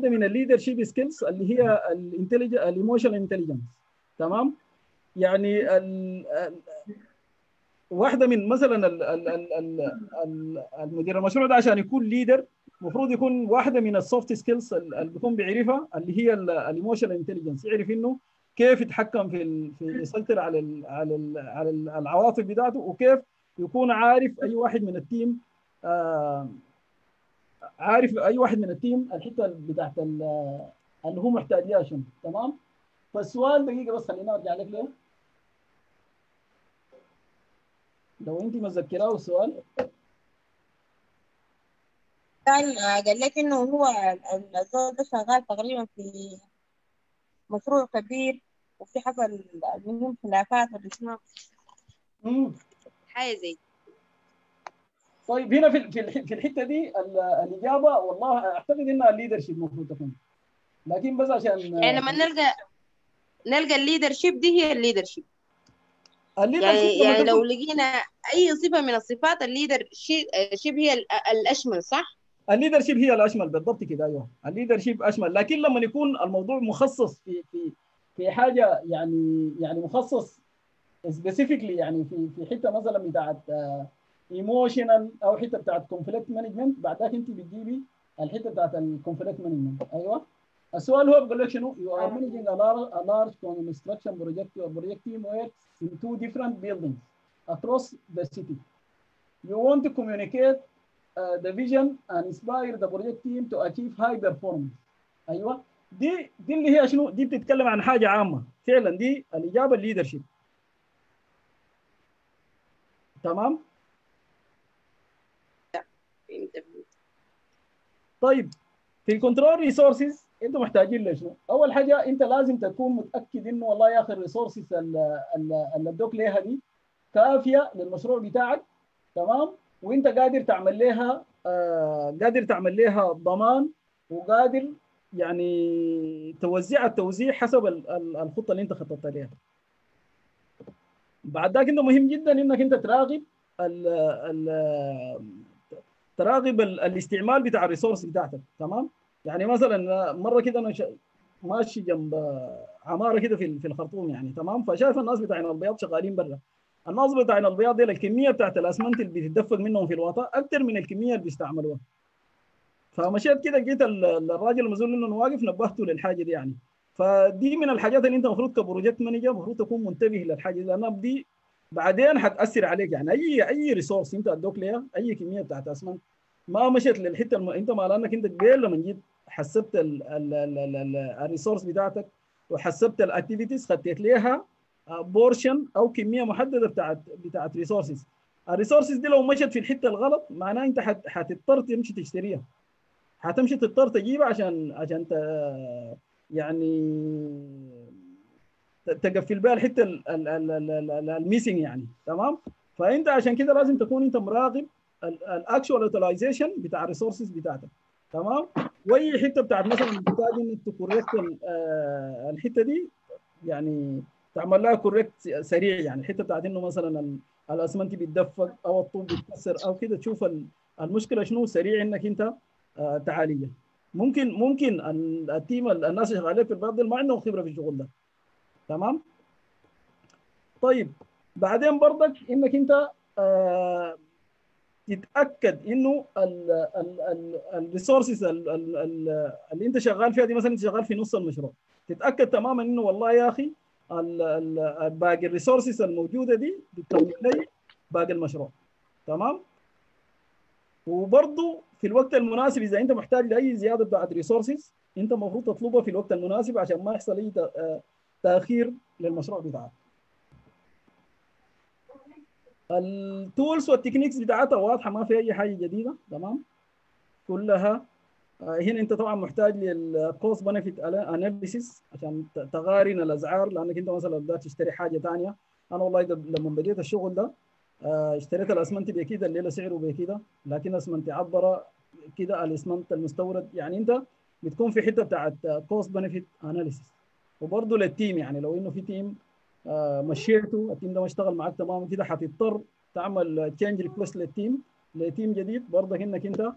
من الليدرشيب سكيلز اللي هي الايموشنال انتليجنس تمام؟ يعني واحده من مثلا المدير المشروع ده عشان يكون ليدر المفروض يكون واحده من السوفت سكيلز اللي بيكون بيعرفها اللي هي الايموشنال انتليجنس، يعرف انه كيف يتحكم في يسيطر على ال على ال على ال العواطف بتاعته، وكيف يكون عارف اي واحد من التيم الحته بتاعت اللي هو محتاج ليها شنو تمام؟ فالسؤال دقيقه بس خليني ارجع لك ليه لو انت متذكراه السؤال. كان قال لك انه هو الزول ده شغال تقريبا في مشروع كبير وفي حصل منهم خلافات ولا شنو حاجه زي. طيب هنا في الحته دي الاجابه والله اعتقد انها الليدرشيب المفروض تكون، لكن بس عشان يعني لما نلقى الليدرشيب دي هي الليدرشيب يعني لو لقينا اي صفه من الصفات الليدرشيب هي الاشمل صح؟ الليدرشيب هي الاشمل بالضبط كده. ايوه الليدرشيب اشمل، لكن لما يكون الموضوع مخصص في حاجه يعني مخصص سبيسيفيكلي يعني في حته مثلا بتاعت ايموشنال او حته بتاعت كونفليكت مانجمنت، بعد ذاك انت بتجيبي الحته بتاعت الكونفليكت مانجمنت. ايوه السؤال هو بقول لك شنو؟ You are managing a large construction project team in two different buildings across the city. You want to communicate the vision and inspire the project team to achieve high performance. ايوه دي اللي هي شنو؟ دي بتتكلم عن حاجه عامه، فعلا دي الاجابه الليدرشيب. تمام؟ طيب في الكنترول ريسورسز انتوا محتاجين لشنو؟ اول حاجه انت لازم تكون متاكد انه والله يا اخي الريسورسز اللي ادوك ليها دي كافيه للمشروع بتاعك تمام؟ وانت قادر تعمل لها ضمان، وقادر يعني توزيع التوزيع حسب الخطه اللي انت خططت لها. بعد ذاك انه مهم جدا انك انت تراقب الاستعمال بتاع الريسورس بتاعتك تمام؟ يعني مثلا مره كده انا ماشي جنب عماره كده في الخرطوم يعني تمام، فشايف الناس بتاعنا البياض شغالين برا. الناس بتاعنا البياض دي الكميه بتاعت الاسمنت اللي بتتدفق منهم في الواطه اكثر من الكميه اللي بيستعملوها. فمشيت كده لقيت الراجل المسؤول انه واقف، نبهته للحاجه دي يعني. فدي من الحاجات اللي انت المفروض كبروجكت مانجر المفروض تكون منتبه للحاجه دي، لانها دي بعدين هتاثر عليك. يعني اي ريسورس انت ادوك ليها اي كميه بتاعت اسمنت ما مشيت للحته انت ما، لانك انت قبل لما جيت حسبت الريسورس بتاعتك وحسبت الاكتيفيتيز خديت ليها بورشن او كميه محدده بتاعت ريسورسز. الريسورسز دي لو مشت في الحته الغلط معناها انت هتضطر تمشي تشتريها، هتمشي تضطر تجيبها عشان يعني تقفل بها الحته الميسنج يعني تمام. فانت عشان كده لازم تكون انت مراقب الاكشوال يوتيلايزيشن بتاع الريسورسز بتاعتك تمام. واي حته بتاعت مثلا محتاج انك تكوركت الحته دي يعني تعمل لها كوركت سريع، يعني الحته بتاعت انه مثلا الاسمنت بيتدفق او الطوب بيتكسر او كده تشوف المشكله شنو سريع انك انت تعالجها. ممكن التيم الناس اللي شغالين في البلد ما عندهم خبره في الشغل ده تمام. طيب بعدين برضك انك انت تتاكد انه الريسورسز اللي انت شغال فيها دي، مثلا انت شغال في نص المشروع، تتاكد تماما انه والله يا اخي باقي الريسورسز الموجوده دي بتكمل لي باقي المشروع تمام. وبرضه في الوقت المناسب اذا انت محتاج لاي زياده بتاعت ريسورسز انت المفروض تطلبها في الوقت المناسب عشان ما يحصل اي تاخير للمشروع بتاعك. التولز والتكنيكس بتاعتها واضحه، ما في اي حاجه جديده، تمام؟ كلها هنا. انت طبعا محتاج للكوست بنفيت اناليسيس عشان تقارن الاسعار، لانك انت مثلا بدات تشتري حاجه ثانيه. انا والله لما بديت الشغل ده اشتريت الاسمنت بكده، الليله سعره بكده، لكن اسمنت عبره كده، الاسمنت المستورد. يعني انت بتكون في حته بتاعت كوست بنفيت اناليسيس. وبرضه للتيم، يعني لو انه في تيم مشيته، التيم ده ما اشتغل معاك تمام كده، هتضطر تعمل تشينج ريكوست لتيم جديد. برضك انك انت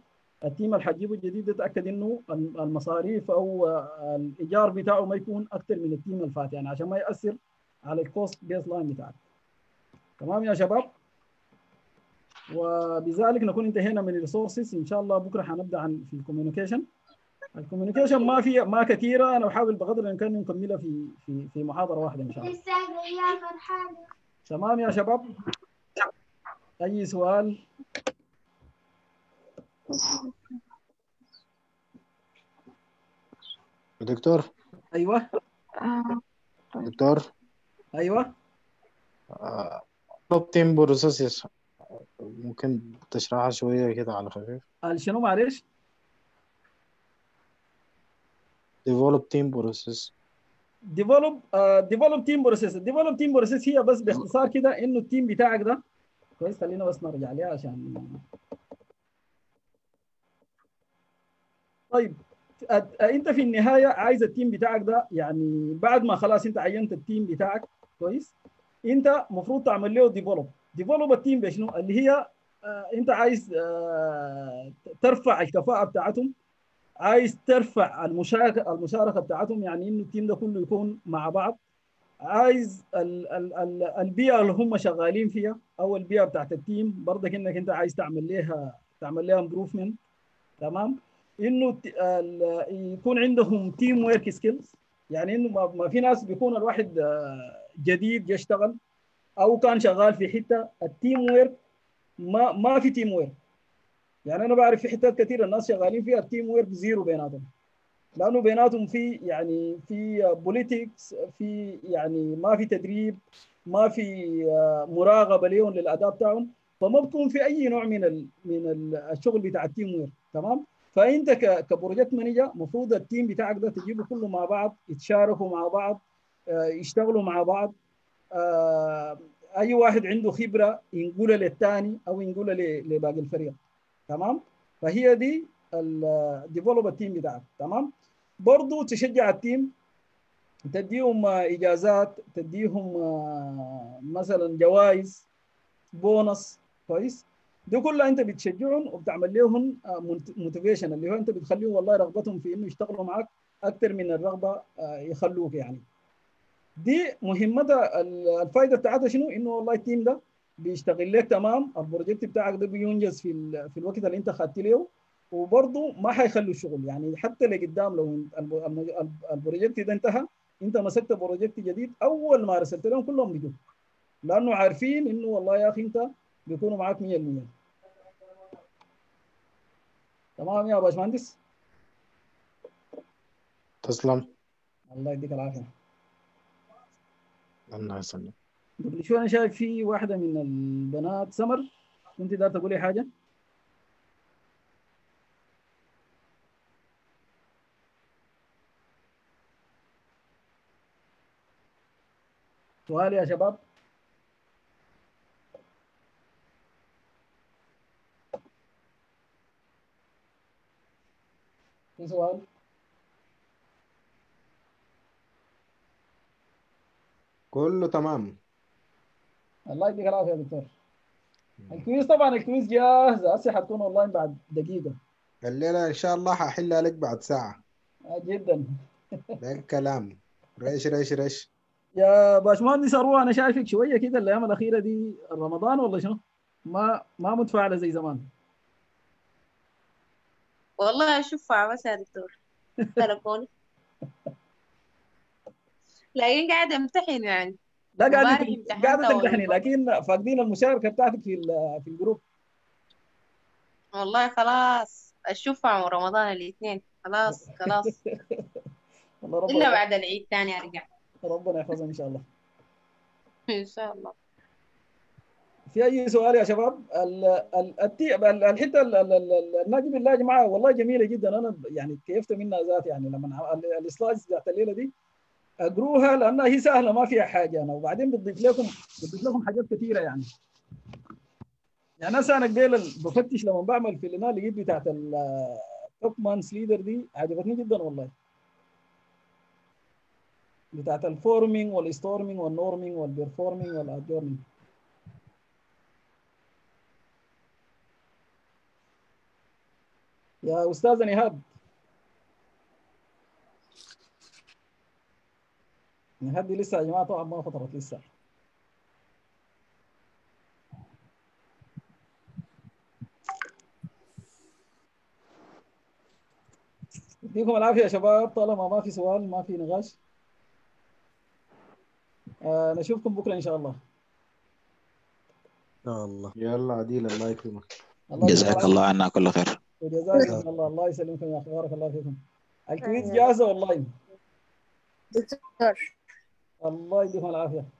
التيم اللي هتجيبه الجديد تتاكد انه المصاريف او الايجار بتاعه ما يكون اكثر من التيم اللي فات، يعني عشان ما ياثر على الكوست بيس لاين بتاعك. تمام يا شباب؟ وبذلك نكون انتهينا من الريسورسز. ان شاء الله بكره هنبدا في الكوميونيكيشن. الكوميونيكيشن ما كثيره، انا بحاول بقدر الامكان نكملها في محاضره واحده ان شاء الله. تمام يا شباب؟ اي سؤال؟ دكتور. ايوه دكتور. ايوه تيم بروسيس ممكن تشرحها شويه كده على خفيف؟ شنو معلش؟ ديفلوب تيم بروسيس. ديفلوب تيم بروسيس. الديفلوب تيم بروسيس هي بس باختصار كده انه التيم بتاعك ده كويس. خلينا بس نرجع ليها عشان طيب انت في النهايه عايز التيم بتاعك ده، يعني بعد ما خلاص انت عينت التيم بتاعك كويس، انت المفروض تعمل له ديفلوب التيم بشنو؟ اللي هي انت عايز ترفع الكفاءه بتاعتهم، عايز ترفع المشاركه بتاعتهم، يعني انه التيم ده كله يكون مع بعض. عايز البيئه اللي هم شغالين فيها او البيئه بتاعت التيم، برضك انك انت عايز تعمل لها امبروفمنت، تمام؟ انه يكون عندهم تيم ورك سكيلز، يعني انه ما في ناس بيكون الواحد جديد يشتغل او كان شغال في حته التيم ورك، ما في تيم ورك. يعني انا بعرف في حتات كثيره الناس شغالين فيها التيم ورك زيرو بيناتهم، لانه بيناتهم في بوليتكس، في يعني ما في تدريب، ما في مراقبه ليهم للاداء بتاعهم، فما بكون في اي نوع من الشغل بتاع التيم ورك، تمام؟ فانت كبروجكت مانجر المفروض التيم بتاعك ده تجيبه كله مع بعض، يتشاركوا مع بعض، يشتغلوا مع بعض، اي واحد عنده خبره ينقولها للثاني او ينقولها لباقي الفريق، تمام؟ فهي دي الديفلوب التيم بتاعك، تمام؟ برضه تشجع التيم، تديهم اجازات، تديهم مثلا جوائز، بونص، كويس؟ دي كلها انت بتشجعهم وبتعمل لهم موتيفيشن، اللي هو انت بتخليهم والله رغبتهم في انه يشتغلوا معك اكثر من الرغبه يخلوك. يعني دي مهمتها. الفائده بتاعتها شنو؟ انه والله التيم ده بيشتغل لك تمام، البروجكت بتاعك ده بينجز في الوقت اللي انت خدت له، وبرضه ما حيخلوا الشغل، يعني حتى لقدام لو البروجكت ده انتهى انت مسكت بروجكت جديد، اول ما رسلت لهم كلهم بيجوا، لانه عارفين انه والله يا اخي انت بيكونوا معاك 100%. تمام يا باشمهندس؟ تسلم. الله يديك العافيه. الله يسلمك. قبل شوي انا شايف في واحده من البنات، سمر، كنت دايره تقولي حاجه؟ سؤال يا شباب؟ في سؤال؟ كله تمام. الله يديك العافيه يا دكتور. الكويز طبعا الكويز جاهزه، هسه حتكون اونلاين بعد دقيقه. الليله ان شاء الله هحلها لك بعد ساعه. جدا. ده الكلام. ريش ريش ريش. يا باشمهندس اروى انا شايفك شويه كده الايام الاخيره دي، رمضان ولا شنو؟ ما متفاعله زي زمان. والله اشوفها بس يا دكتور تليفوني، لكن قاعد امتحن، يعني لا قاعده تمتحني، لكن فاقدين المشاركه بتاعتك في الجروب. والله خلاص اشوفها رمضان الاثنين، خلاص. الا بعد العيد ثاني ارجع. ربنا يحفظهم ان شاء الله. ان شاء الله. في اي سؤال يا شباب؟ الحته الناجي بالله يا جماعه والله جميله جدا، انا يعني كيفت منها ذات، يعني لما السلايدز بتاعت الليله دي اقروها لانها هي سهله ما فيها حاجه انا، وبعدين بتضيف لكم حاجات كثيره يعني. يعني انا قبل بفتش لما بعمل في الليله اللي بتاعت توكمان سليدر دي عجبتني جدا والله، بتاعت الفورمينج والستورمينج والنورمينج والبرفورمينج والادجورنينج. يا استاذ نهاد، نهاد لسه يا جماعه طبعا ما فطرت لسه. يديكم العافيه يا شباب، طالما ما في سؤال ما في نقاش. نشوفكم بكره ان شاء الله. ان شاء الله. يلا عديل الله يكرمك. جزاك الله عنا كل خير. وجزاكم الله، الله يسلمكم يا اخي، بارك الله فيكم. الكويز جاهزه والله دكتور، الله يديكم العافيه.